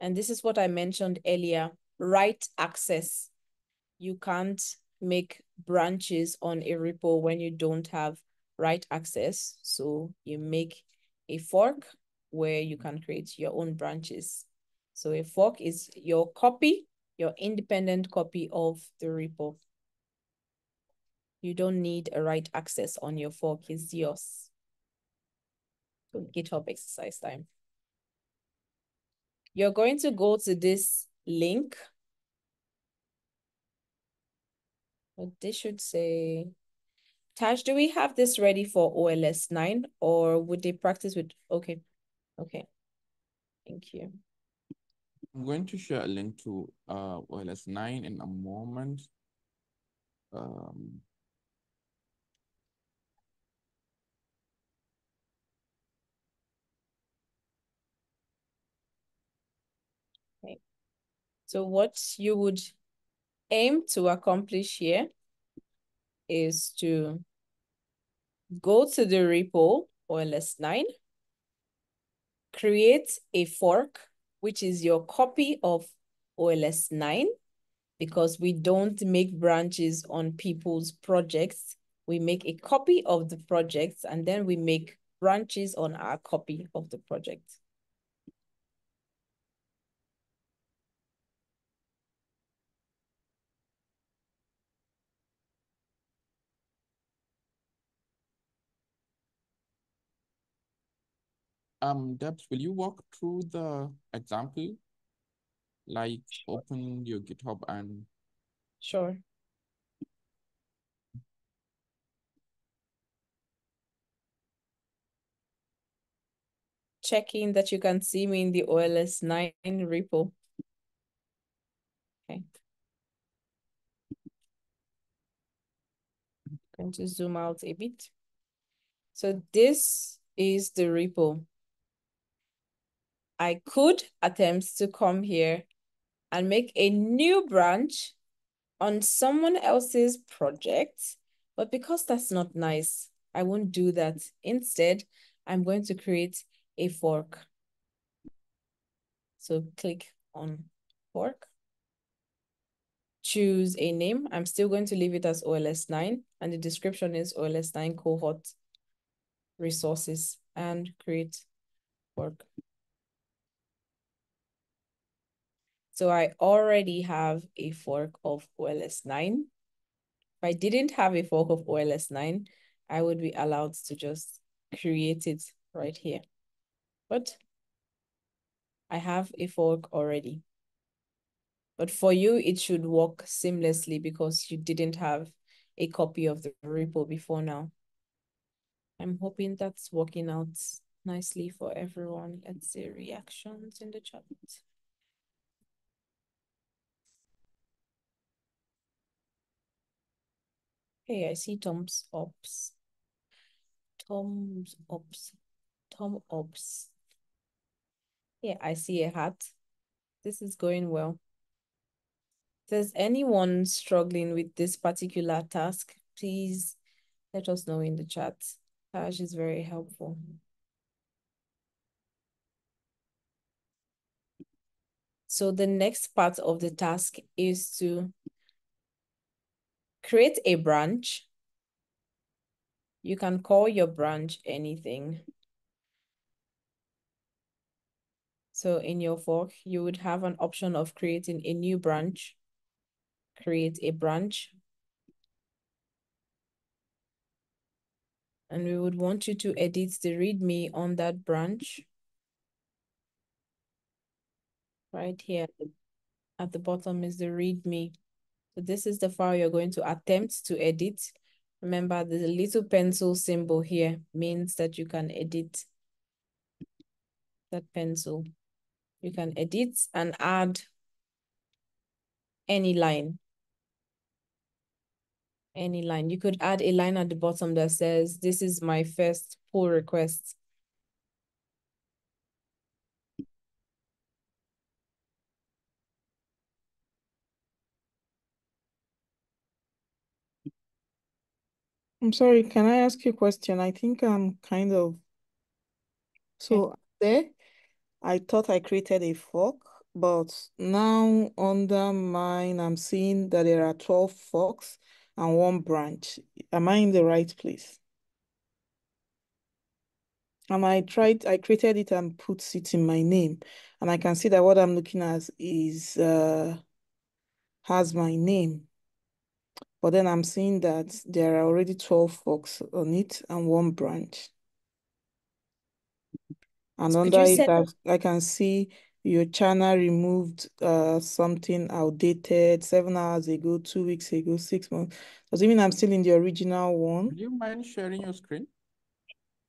And this is what I mentioned earlier, write access. You can't make branches on a repo when you don't have write access. So you make a fork where you can create your own branches. So a fork is your copy, your independent copy of the repo. You don't need a write access on your fork, it's yours. So GitHub exercise time. You're going to go to this link. Well, this should say, Tash, do we have this ready for O L S nine or would they practice with, okay, okay, thank you. I'm going to share a link to uh, O L S nine in a moment. Um... So what you would aim to accomplish here is to go to the repo, O L S nine, create a fork, which is your copy of O L S nine, because we don't make branches on people's projects. We make a copy of the project, and then we make branches on our copy of the project. Um, Debs, will you walk through the example? Like open your GitHub and... Sure. Checking that you can see me in the O L S nine repo. Okay. I'm going to zoom out a bit. So this is the repo. I could attempt to come here and make a new branch on someone else's project, but because that's not nice, I won't do that. Instead, I'm going to create a fork. So click on fork. Choose a name. I'm still going to leave it as O L S nine, and the description is O L S nine cohort resources, and create fork. So I already have a fork of O L S nine. If I didn't have a fork of O L S nine, I would be allowed to just create it right here. But I have a fork already. But for you, it should work seamlessly because you didn't have a copy of the repo before now. I'm hoping that's working out nicely for everyone. Let's see reactions in the chat. Hey, I see thumbs ups. Thumbs ups. Thumb ups. Yeah, I see a hat. This is going well. If there's anyone struggling with this particular task, please let us know in the chat. Tash is very helpful. So the next part of the task is to create a branch. You can call your branch anything. So in your fork, you would have an option of creating a new branch. Create a branch. And we would want you to edit the README on that branch. Right here at the bottom is the README. So this is the file you're going to attempt to edit. Remember, the little pencil symbol here means that you can edit that pencil. You can edit and add any line. Any line. You could add a line at the bottom that says, this is my first pull request. I'm sorry, can I ask you a question? I think I'm kind of... So there, I thought I created a fork, but now under mine, I'm seeing that there are twelve forks and one branch. Am I in the right place? And I tried, I created it and put it in my name. And I can see that what I'm looking at is, uh, has my name. But then I'm seeing that there are already twelve forks on it and one branch. And so under it, I, I can see your channel removed uh, something outdated seven hours ago, two weeks ago, six months. Does it mean I'm still in the original one? Do you mind sharing your screen?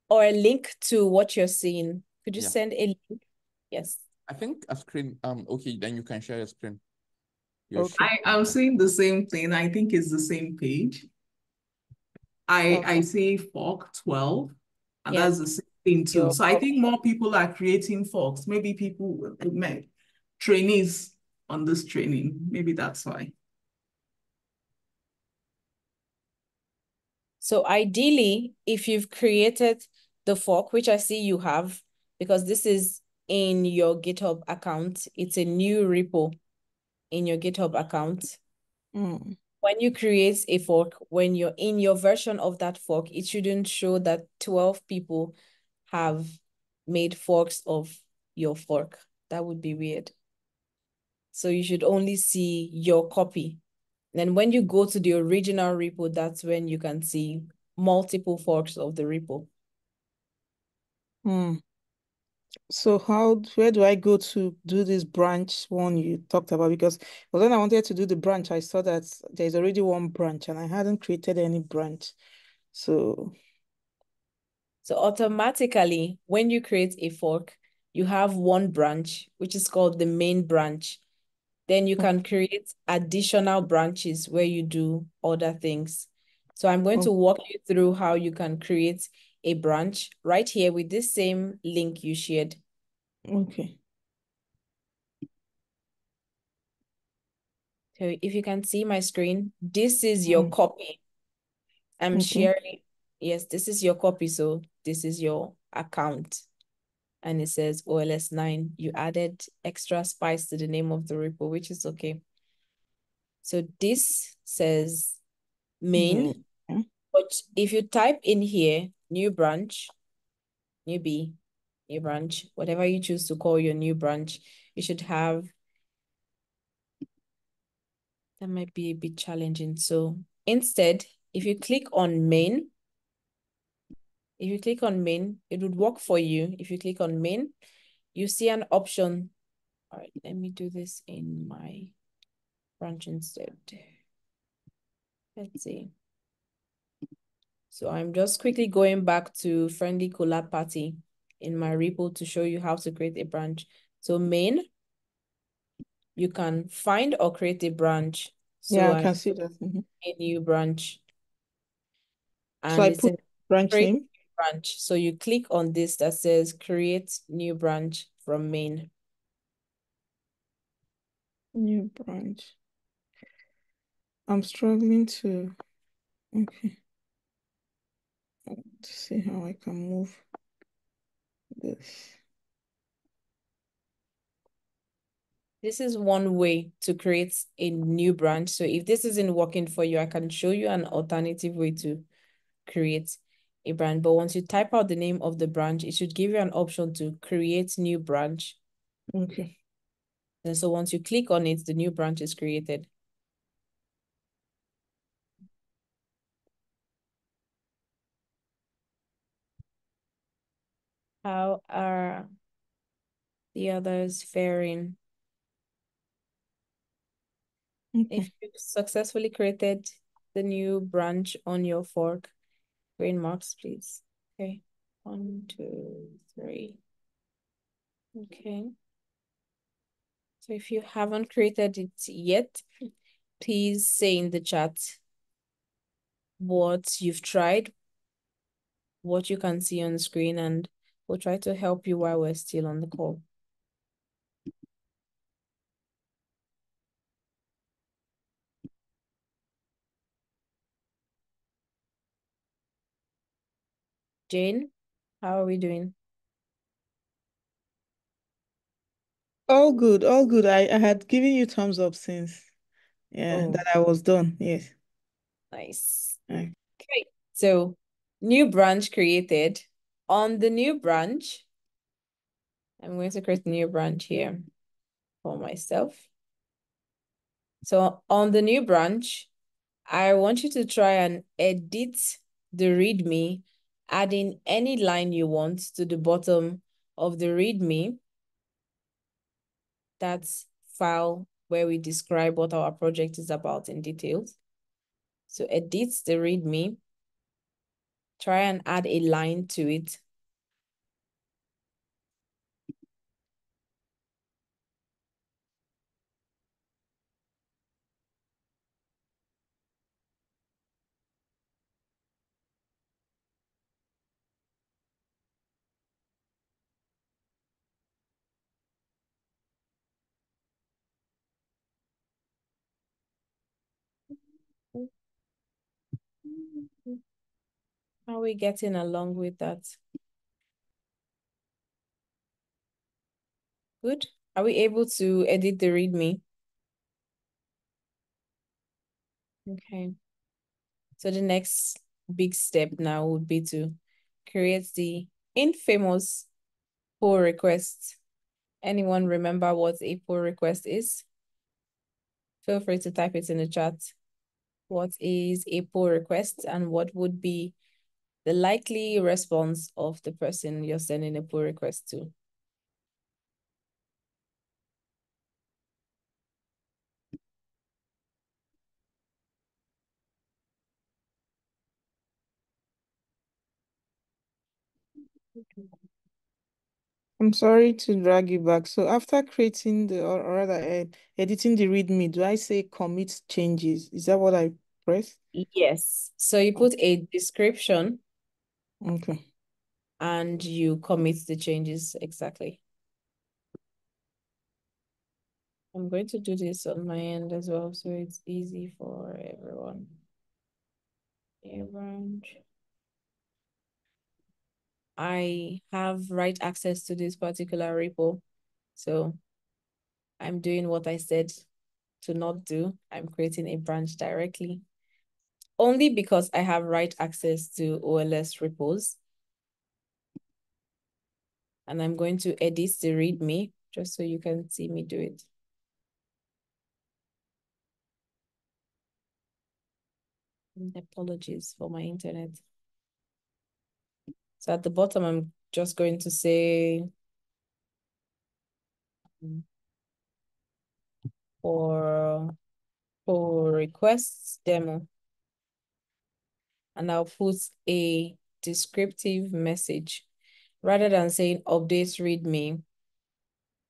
Or a link to what you're seeing. Could you yeah. send a link? Yes. I think a screen, um, okay, then you can share your screen. Okay. I, I'm seeing the same thing. I think it's the same page. I okay. I see fork twelve, and yeah. that's the same thing too. Your so fork. I think more people are creating forks. Maybe people, maybe trainees on this training. Maybe that's why. So ideally, if you've created the fork, which I see you have, because this is in your GitHub account, it's a new repo. In your GitHub account. Mm. When you create a fork, when you're in your version of that fork, it shouldn't show that twelve people have made forks of your fork. That would be weird. So you should only see your copy. Then when you go to the original repo, that's when you can see multiple forks of the repo. Mm. So how, where do I go to do this branch one you talked about? Because well, when I wanted to do the branch, I saw that there's already one branch and I hadn't created any branch. So, so automatically, when you create a fork, you have one branch, which is called the main branch. Then you can create additional branches where you do other things. So I'm going to walk you through how you can create a branch right here with this same link you shared. Okay. So if you can see my screen, this is your mm. copy. I'm okay. sharing yes, this is your copy, so this is your account. And it says O L S nine, you added extra spice to the name of the repo, which is okay. So this says main, mm-hmm. But if you type in here, new branch, new B, new branch, whatever you choose to call your new branch, you should have, that might be a bit challenging. So instead, if you click on main, if you click on main, it would work for you. If you click on main, you see an option. All right, let me do this in my branch instead. Let's see. So I'm just quickly going back to Friendly Collab Party in my repo to show you how to create a branch. So main, you can find or create a branch. So yeah, I, I can see that. Mm-hmm. A new branch. And so I put branch name. Branch. So you click on this that says create new branch from main. New branch. I'm struggling to, okay. Let's see how I can move this. This is one way to create a new branch. So if this isn't working for you, I can show you an alternative way to create a branch. But once you type out the name of the branch, it should give you an option to create new branch. Okay. And so once you click on it, the new branch is created. How are the others faring? Okay. If you successfully created the new branch on your fork, green marks, please. Okay, one, two, three. Okay. So if you haven't created it yet, please say in the chat what you've tried, what you can see on the screen, and we'll try to help you while we're still on the call. Jane, how are we doing? All good, all good. I, I had given you thumbs up since yeah, oh. that I was done. Yes. Nice. Okay. okay, so new branch created. On the new branch, I'm going to create a new branch here for myself. So on the new branch, I want you to try and edit the README, adding any line you want to the bottom of the README. That's file where we describe what our project is about in details. So edit the README, try and add a line to it. How are we getting along with that? Good. Are we able to edit the README? Okay. So the next big step now would be to create the infamous pull request. Anyone remember what a pull request is? Feel free to type it in the chat. What is a pull request and what would be the likely response of the person you're sending a pull request to? I'm sorry to drag you back. So after creating the, or rather uh, editing the README, do I say commit changes? Is that what I press? Yes. So you put a description. Okay. And you commit the changes exactly. I'm going to do this on my end as well, so it's easy for everyone. A branch I have right access to this particular repo. So I'm doing what I said to not do. I'm creating a branch directly only because I have right access to O L S repos. And I'm going to edit the README just so you can see me do it. Apologies for my internet. So at the bottom, I'm just going to say for, for requests demo. And I'll put a descriptive message. Rather than saying update README,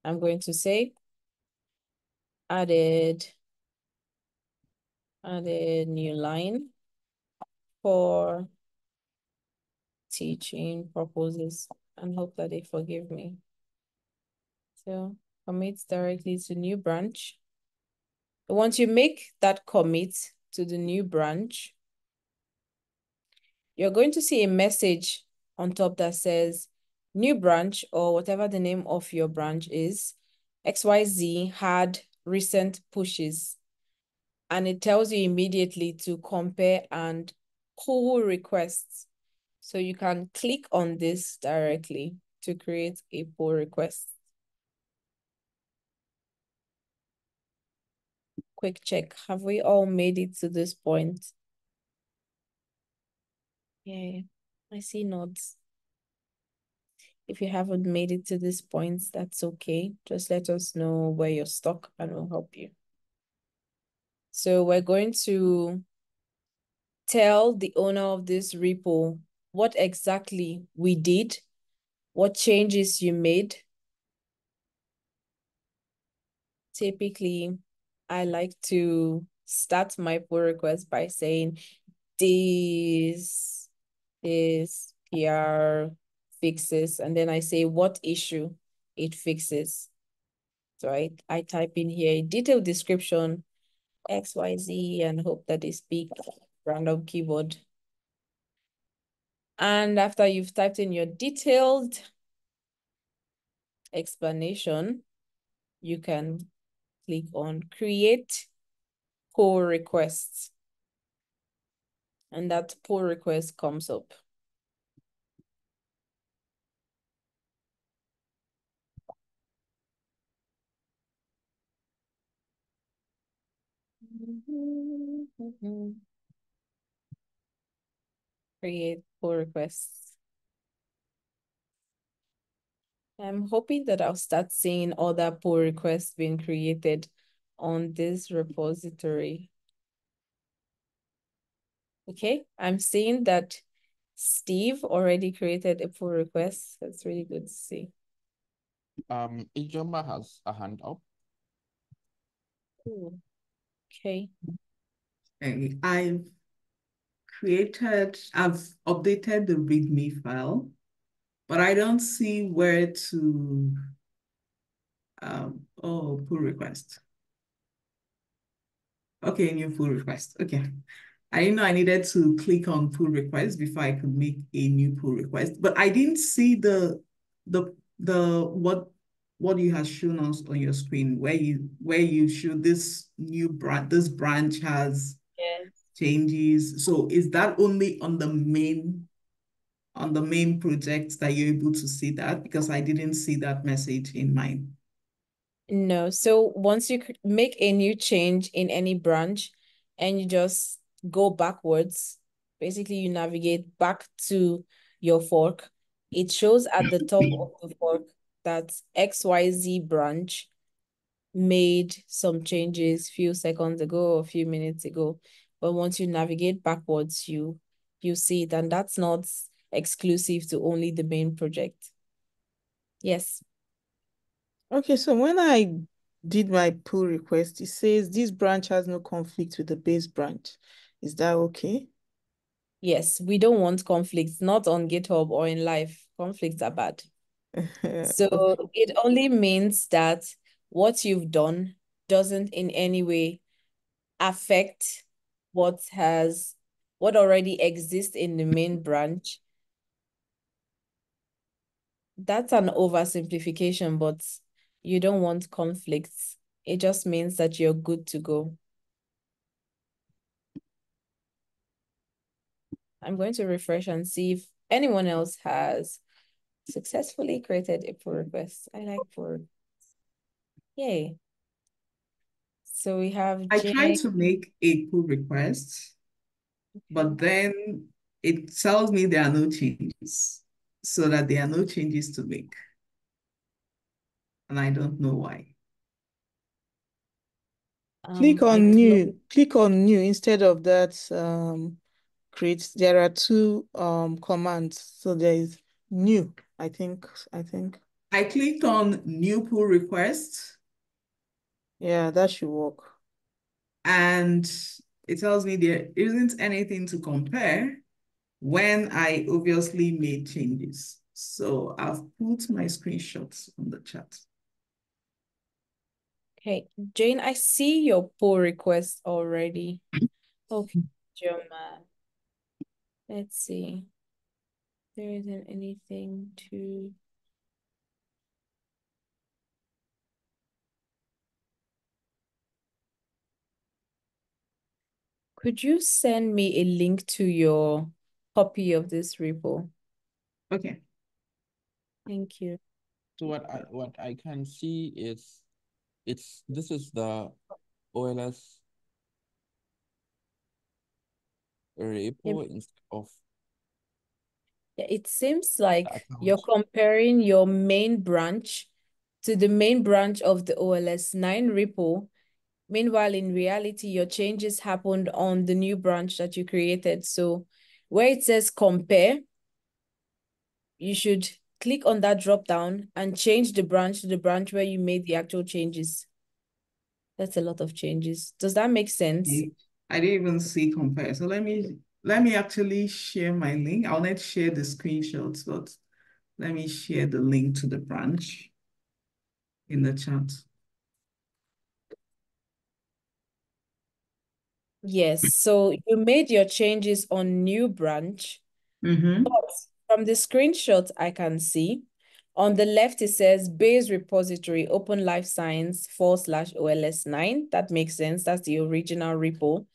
I'm going to say added, added new line for teaching purposes, and hope that they forgive me. So commit directly to new branch. Once you make that commit to the new branch, you're going to see a message on top that says new branch, or whatever the name of your branch is, X Y Z had recent pushes. And it tells you immediately to compare and pull requests. So you can click on this directly to create a pull request. Quick check. Have we all made it to this point? Yeah, I see nods. If you haven't made it to this point, that's okay. Just let us know where you're stuck and we'll help you. So we're going to tell the owner of this repo what exactly we did, what changes you made. Typically, I like to start my pull request by saying this, this P R fixes, and then I say what issue it fixes. So I, I type in here a detailed description X Y Z and hope that they speak random keyboard. And after you've typed in your detailed explanation, you can click on create pull requests. And that pull request comes up. Mm-hmm. Create pull requests. I'm hoping that I'll start seeing other pull requests being created on this repository. Okay, I'm seeing that Steve already created a pull request. That's really good to see. Um, Ijeoma has a hand up. Cool. Okay. Okay, I've created, I've updated the README file, but I don't see where to, um, oh, pull request. Okay, new pull request. Okay. I didn't know I needed to click on pull request before I could make a new pull request, but I didn't see the, the, the, what, what you have shown us on your screen, where you where you show this new branch, this branch has yes. changes. So is that only on the main on the main project that you're able to see that? Because I didn't see that message in mine. No. So once you make a new change in any branch, and you just go backwards, basically you navigate back to your fork. It shows at the top of the fork that X Y Z branch made some changes a few seconds ago or a few minutes ago. But once you navigate backwards, you you see it. And that's not exclusive to only the main project. Yes. Okay, so when I did my pull request, it says this branch has no conflict with the base branch. Is that okay? Yes, we don't want conflicts, not on GitHub or in life. Conflicts are bad. So it only means that what you've done doesn't in any way affect what has what already exists in the main branch. that's an oversimplification, but you don't want conflicts. It just means that you're good to go. I'm going to refresh and see if anyone else has successfully created a pull request. I like pull requests. Yay. So we have... I Jane. tried to make a pull request, but then it tells me there are no changes, so that there are no changes to make. And I don't know why. Um, click on new, click on new instead of that um, create. There are two um, commands. So there is new, I think, I think. I clicked on new pull request. Yeah, that should work. And it tells me there isn't anything to compare when I obviously made changes. So I've put my screenshots on the chat. Okay, Jane, I see your pull request already. Okay, Ijeoma. Let's see. There isn't anything to... Could you send me a link to your copy of this repo? Okay. Thank you. So what I, what I can see is It's this is the O L S repo instead of. Yeah, it seems like you're comparing your main branch to the main branch of the O L S nine repo. Meanwhile, in reality, your changes happened on the new branch that you created. So where it says compare, you should click on that drop down and change the branch to the branch where you made the actual changes. That's a lot of changes. Does that make sense? I didn't even see compare. So let me let me actually share my link. I'll not share the screenshots, but let me share the link to the branch in the chat. Yes. So you made your changes on new branch. Mm-hmm. But from the screenshot I can see, on the left it says base repository open life science forward slash O L S nine. That makes sense. That's the original repo.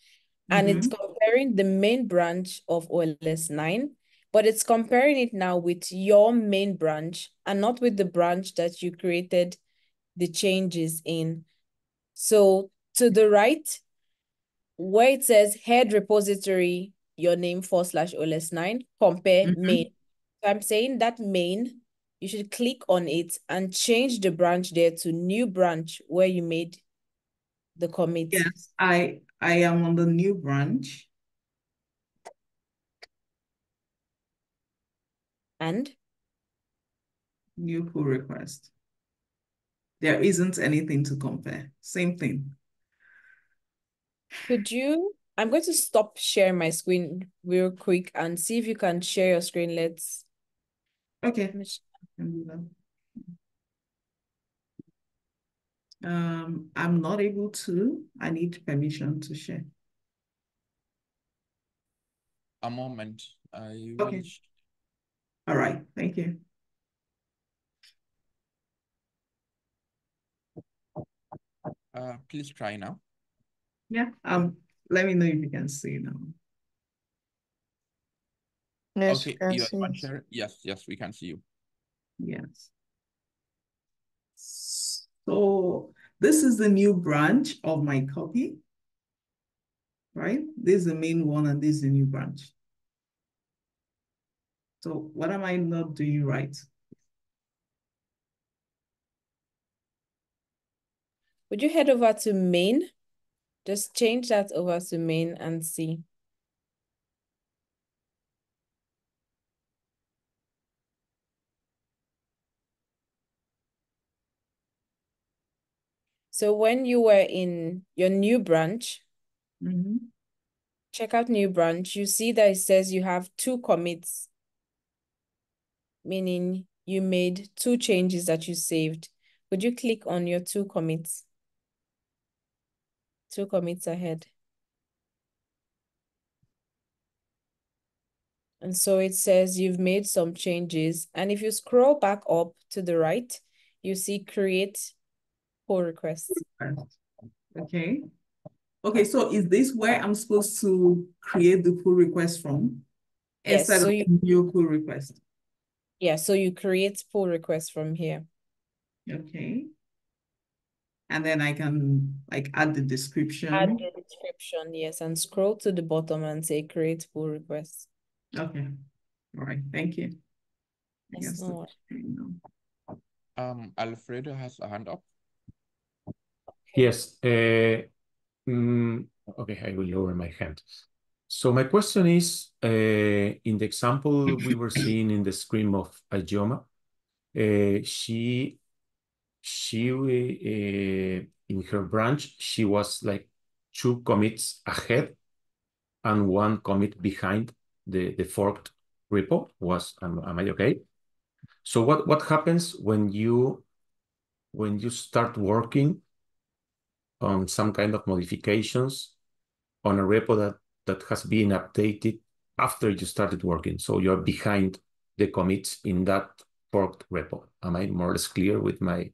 And mm-hmm. it's comparing the main branch of O L S nine, but it's comparing it now with your main branch and not with the branch that you created the changes in. So to the right, where it says head repository, your name forward slash O L S nine, compare mm-hmm. main. I'm saying that main, you should click on it and change the branch there to new branch where you made the commit. Yes, I, I am on the new branch. And? New pull request. There isn't anything to compare. Same thing. Could you? I'm going to stop sharing my screen real quick and see if you can share your screen. Let's... Okay. Um, I'm not able to. I need permission to share. A moment. I okay. Wish. All right. Thank you. Uh, please try now. Yeah. Um. Let me know if you can see now. Yes, okay. You share. Yes, yes, we can see you. Yes. So this is the new branch of my copy, right? This is the main one and this is the new branch. So what am I not doing right? Would you head over to main? Just change that over to main and see. So when you were in your new branch, mm-hmm. check out new branch, you see that it says you have two commits, meaning you made two changes that you saved. Would you click on your two commits? Two commits ahead. And so it says you've made some changes. And if you scroll back up to the right, you see create pull request. Okay. Okay, so is this where I'm supposed to create the pull request from? Yes, instead so of you, new pull request? Yeah, so you create pull request from here. Okay. And then I can like add the description. Add the description, yes, and scroll to the bottom and say create pull request. Okay. All right, thank you. Yes, no worries. Um, Alfredo has a hand up. Yes. Uh, mm, okay, I will lower my hand. So my question is, uh, in the example we were seeing in the screen of Ijeoma, uh, she... she uh, in her branch she was like two commits ahead and one commit behind the the forked repo. Was am, am I okay? So what what happens when you when you start working on some kind of modifications on a repo that that has been updated after you started working? So you're behind the commits in that forked repo. Am I more or less clear with my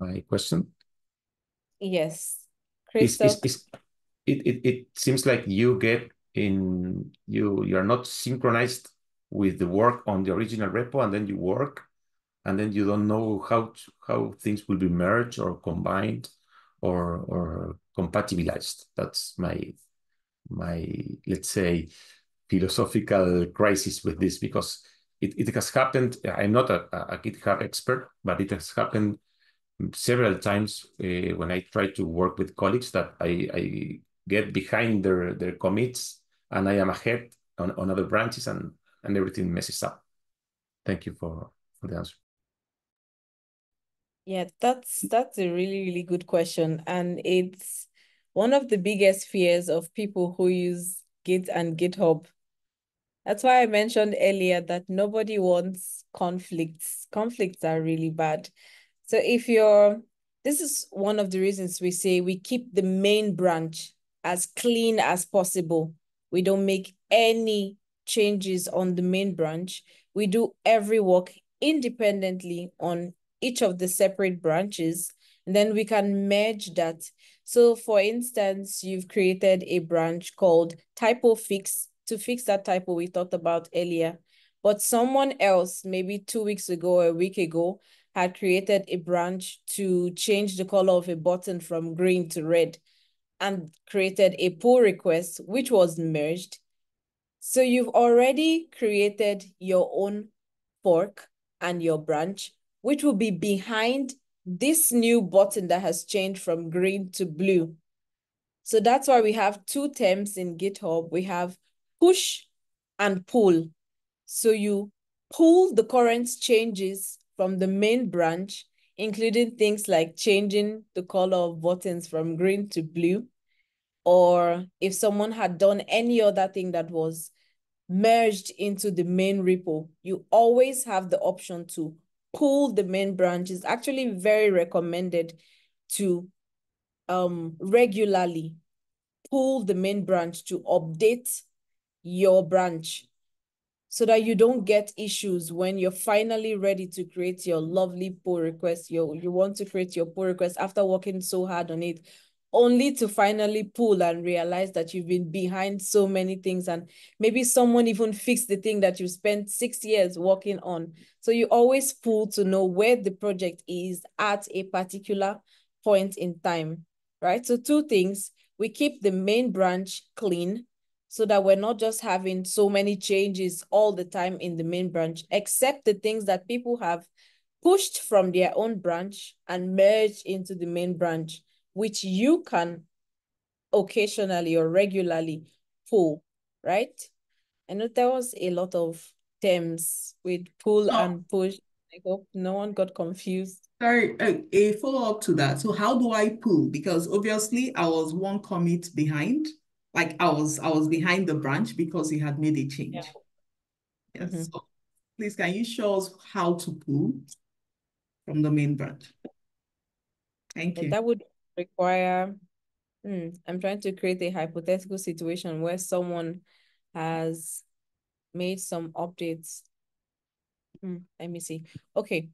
my question? Yes. Is, is, is, it, it, it seems like you get in, you you're not synchronized with the work on the original repo, and then you work, and then you don't know how to, how things will be merged or combined or or compatibilized. That's my, my let's say, philosophical crisis with this, because it, it has happened. I'm not a, a GitHub expert, but it has happened several times uh, when I try to work with colleagues that I, I get behind their, their commits and I am ahead on, on other branches, and, and everything messes up. Thank you for, for the answer. Yeah, that's, that's a really, really good question. And it's one of the biggest fears of people who use Git and GitHub. That's why I mentioned earlier that nobody wants conflicts. Conflicts are really bad. So if you're, this is one of the reasons we say we keep the main branch as clean as possible. We don't make any changes on the main branch. We do every work independently on each of the separate branches, and then we can merge that. So for instance, you've created a branch called typo fix to fix that typo we talked about earlier, but someone else, maybe two weeks ago, a week ago, had created a branch to change the color of a button from green to red and created a pull request, which was merged. So you've already created your own fork and your branch, which will be behind this new button that has changed from green to blue. So that's why we have two terms in GitHub. We have push and pull. So you pull the current changes from the main branch, including things like changing the color of buttons from green to blue, or if someone had done any other thing that was merged into the main repo, you always have the option to pull the main branch. It's actually very recommended to um, regularly pull the main branch to update your branch, so that you don't get issues when you're finally ready to create your lovely pull request. You, you want to create your pull request after working so hard on it, only to finally pull and realize that you've been behind so many things, and maybe someone even fixed the thing that you spent six years working on. So you always pull to know where the project is at a particular point in time, right? So two things: we keep the main branch clean, so that we're not just having so many changes all the time in the main branch, except the things that people have pushed from their own branch and merged into the main branch, which you can occasionally or regularly pull, right? I know there was a lot of terms with pull oh. and push. I hope no one got confused. Sorry, a follow-up to that. So how do I pull? Because obviously I was one commit behind. Like I was, I was behind the branch because he had made a change. Yeah. Yes. Mm-hmm. So please, can you show us how to pull from the main branch? Thank you. That would require, hmm, I'm trying to create a hypothetical situation where someone has made some updates. Hmm, let me see. Okay.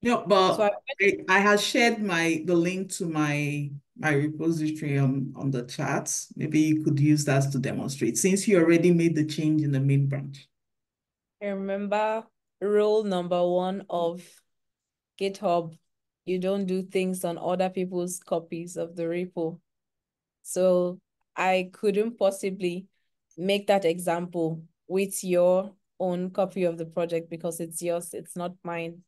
No, but so I, I had shared my the link to my my repository on, on the chat. Maybe you could use that to demonstrate since you already made the change in the main branch. I remember rule number one of GitHub, you don't do things on other people's copies of the repo. So I couldn't possibly make that example with your own copy of the project because it's yours, it's not mine.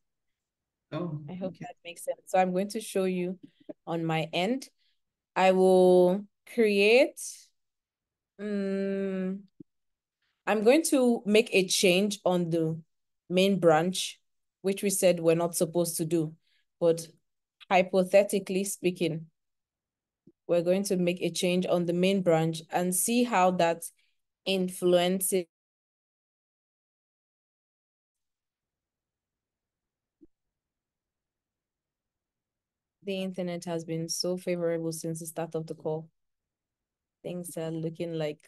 Oh, I hope okay. that makes sense. So I'm going to show you on my end. I will create, um, I'm going to make a change on the main branch, which we said we're not supposed to do. But hypothetically speaking, we're going to make a change on the main branch and see how that influences. The internet has been so favorable since the start of the call. Things are looking like.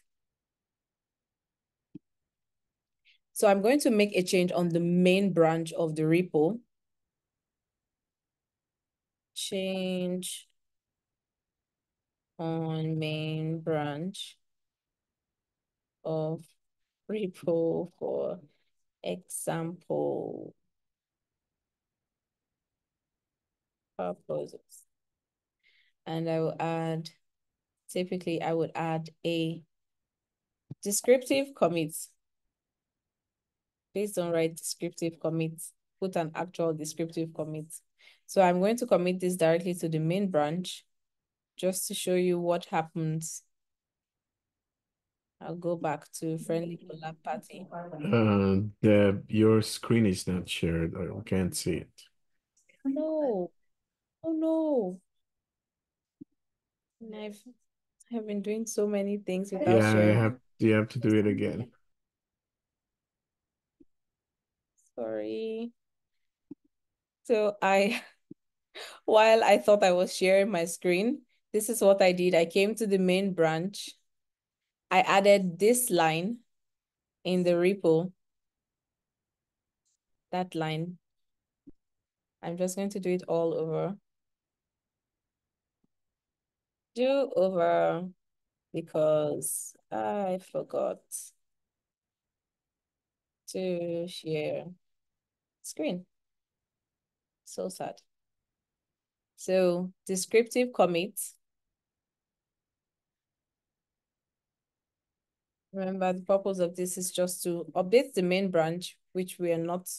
So I'm going to make a change on the main branch of the repo. Change on main branch of repo, for example, purposes. And I will add, typically I would add a descriptive commit. Please don't write descriptive commits, put an actual descriptive commit. So I'm going to commit this directly to the main branch just to show you what happens. I'll go back to Friendly Collab Party. Uh, the, your screen is not shared. I can't see it. No. Oh, no. And I've, I've been doing so many things without yeah, sharing. I have, you have to do it again. Sorry. So I, while I thought I was sharing my screen, this is what I did. I came to the main branch. I added this line in the repo. That line. I'm just going to do it all over. Do over because I forgot to share screen. So sad. So descriptive commit. Remember, the purpose of this is just to update the main branch, which we are not,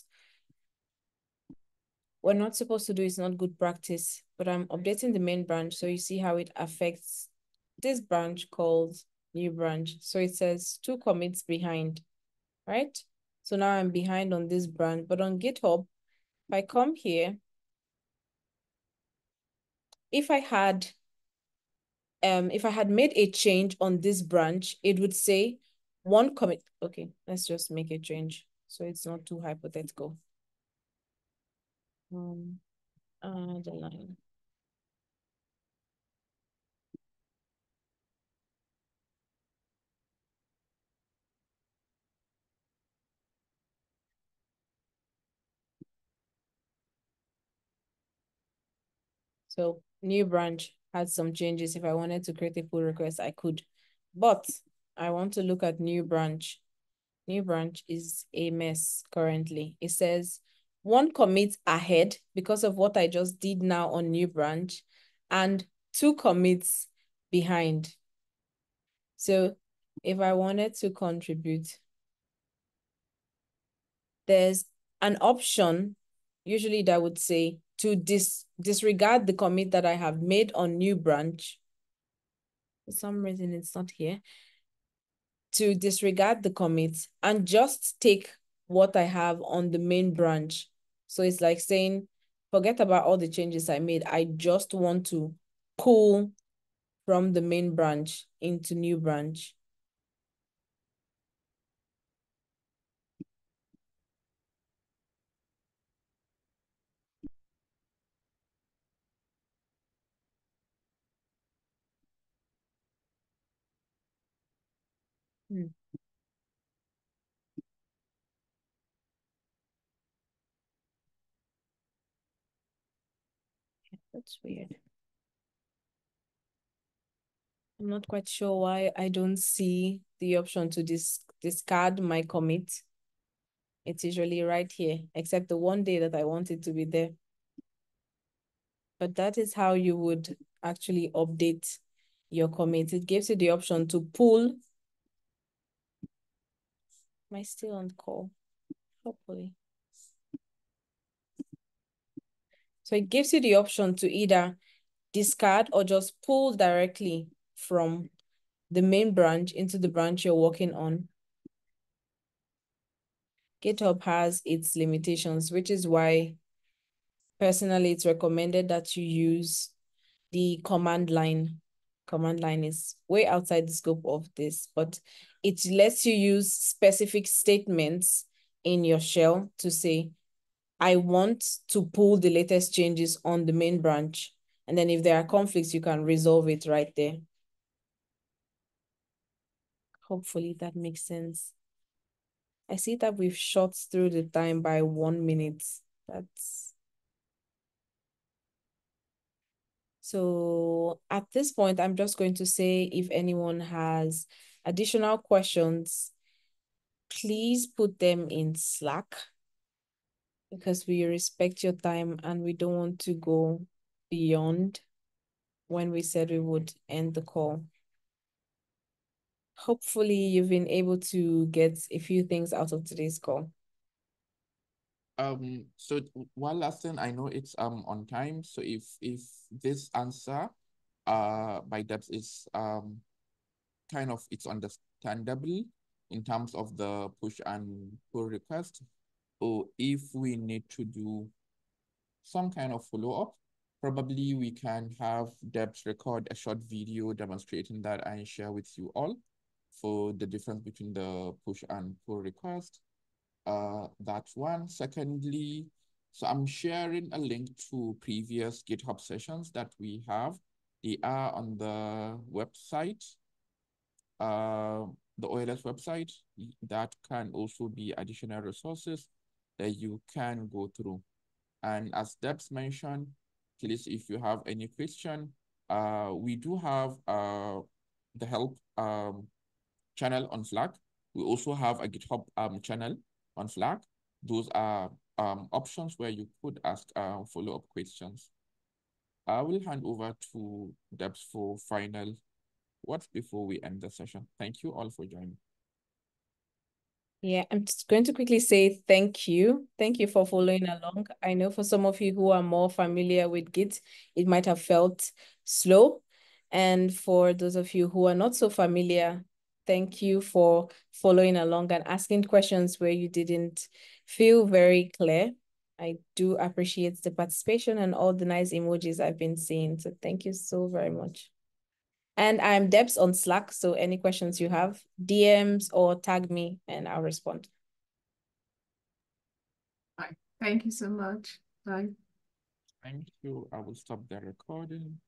we're not supposed to do. It's not good practice, but I'm updating the main branch. So you see how it affects this branch called new branch. So it says two commits behind, right? So now I'm behind on this branch, but on GitHub, if I come here, if I had um if I had made a change on this branch, it would say one commit. Okay, let's just make a change so it's not too hypothetical. Um add a line. So new branch had some changes. If I wanted to create a pull request, I could, but I want to look at new branch. New branch is a mess currently. It says one commit ahead because of what I just did now on new branch and two commits behind. So if I wanted to contribute, there's an option usually that would say to dis disregard the commit that I have made on new branch. For some reason, it's not here. To disregard the commit and just take what I have on the main branch. So it's like saying, forget about all the changes I made. I just want to pull from the main branch into new branch. That's weird. I'm not quite sure why I don't see the option to dis discard my commit. It's usually right here, except the one day that I want it to be there. But that is how you would actually update your commit. It gives you the option to pull. Am I still on call? Hopefully. So it gives you the option to either discard or just pull directly from the main branch into the branch you're working on. GitHub has its limitations, which is why personally it's recommended that you use the command line. Command line is way outside the scope of this, but it lets you use specific statements in your shell to say, I want to pull the latest changes on the main branch. And then if there are conflicts, you can resolve it right there. Hopefully that makes sense. I see that we've shot through the time by one minute. That's... So at this point, I'm just going to say if anyone has additional questions, please put them in Slack because we respect your time and we don't want to go beyond when we said we would end the call. Hopefully, you've been able to get a few things out of today's call. Um. So one last thing, I know it's um on time. So if if this answer, uh, by Debs is um, kind of it's understandable in terms of the push and pull request, or if we need to do some kind of follow up, probably we can have Debs record a short video demonstrating that and share with you all. For the difference between the push and pull request. Uh, that's one. Secondly, so I'm sharing a link to previous GitHub sessions that we have. They are on the website, uh, the O L S website. That can also be additional resources that you can go through. And as Debs mentioned, please, if you have any question, uh, we do have uh, the help um, channel on Slack. We also have a GitHub um, channel on Slack. Those are um, options where you could ask uh, follow-up questions. I will hand over to Debs for final words before we end the session. Thank you all for joining. Yeah, I'm just going to quickly say thank you. Thank you for following along. I know for some of you who are more familiar with Git, it might have felt slow. And for those of you who are not so familiar, thank you for following along and asking questions where you didn't feel very clear. I do appreciate the participation and all the nice emojis I've been seeing. So thank you so very much. And I'm Debs on Slack. So any questions you have, D Ms or tag me and I'll respond. Bye. Thank you so much. Bye. Thank you. I will stop the recording.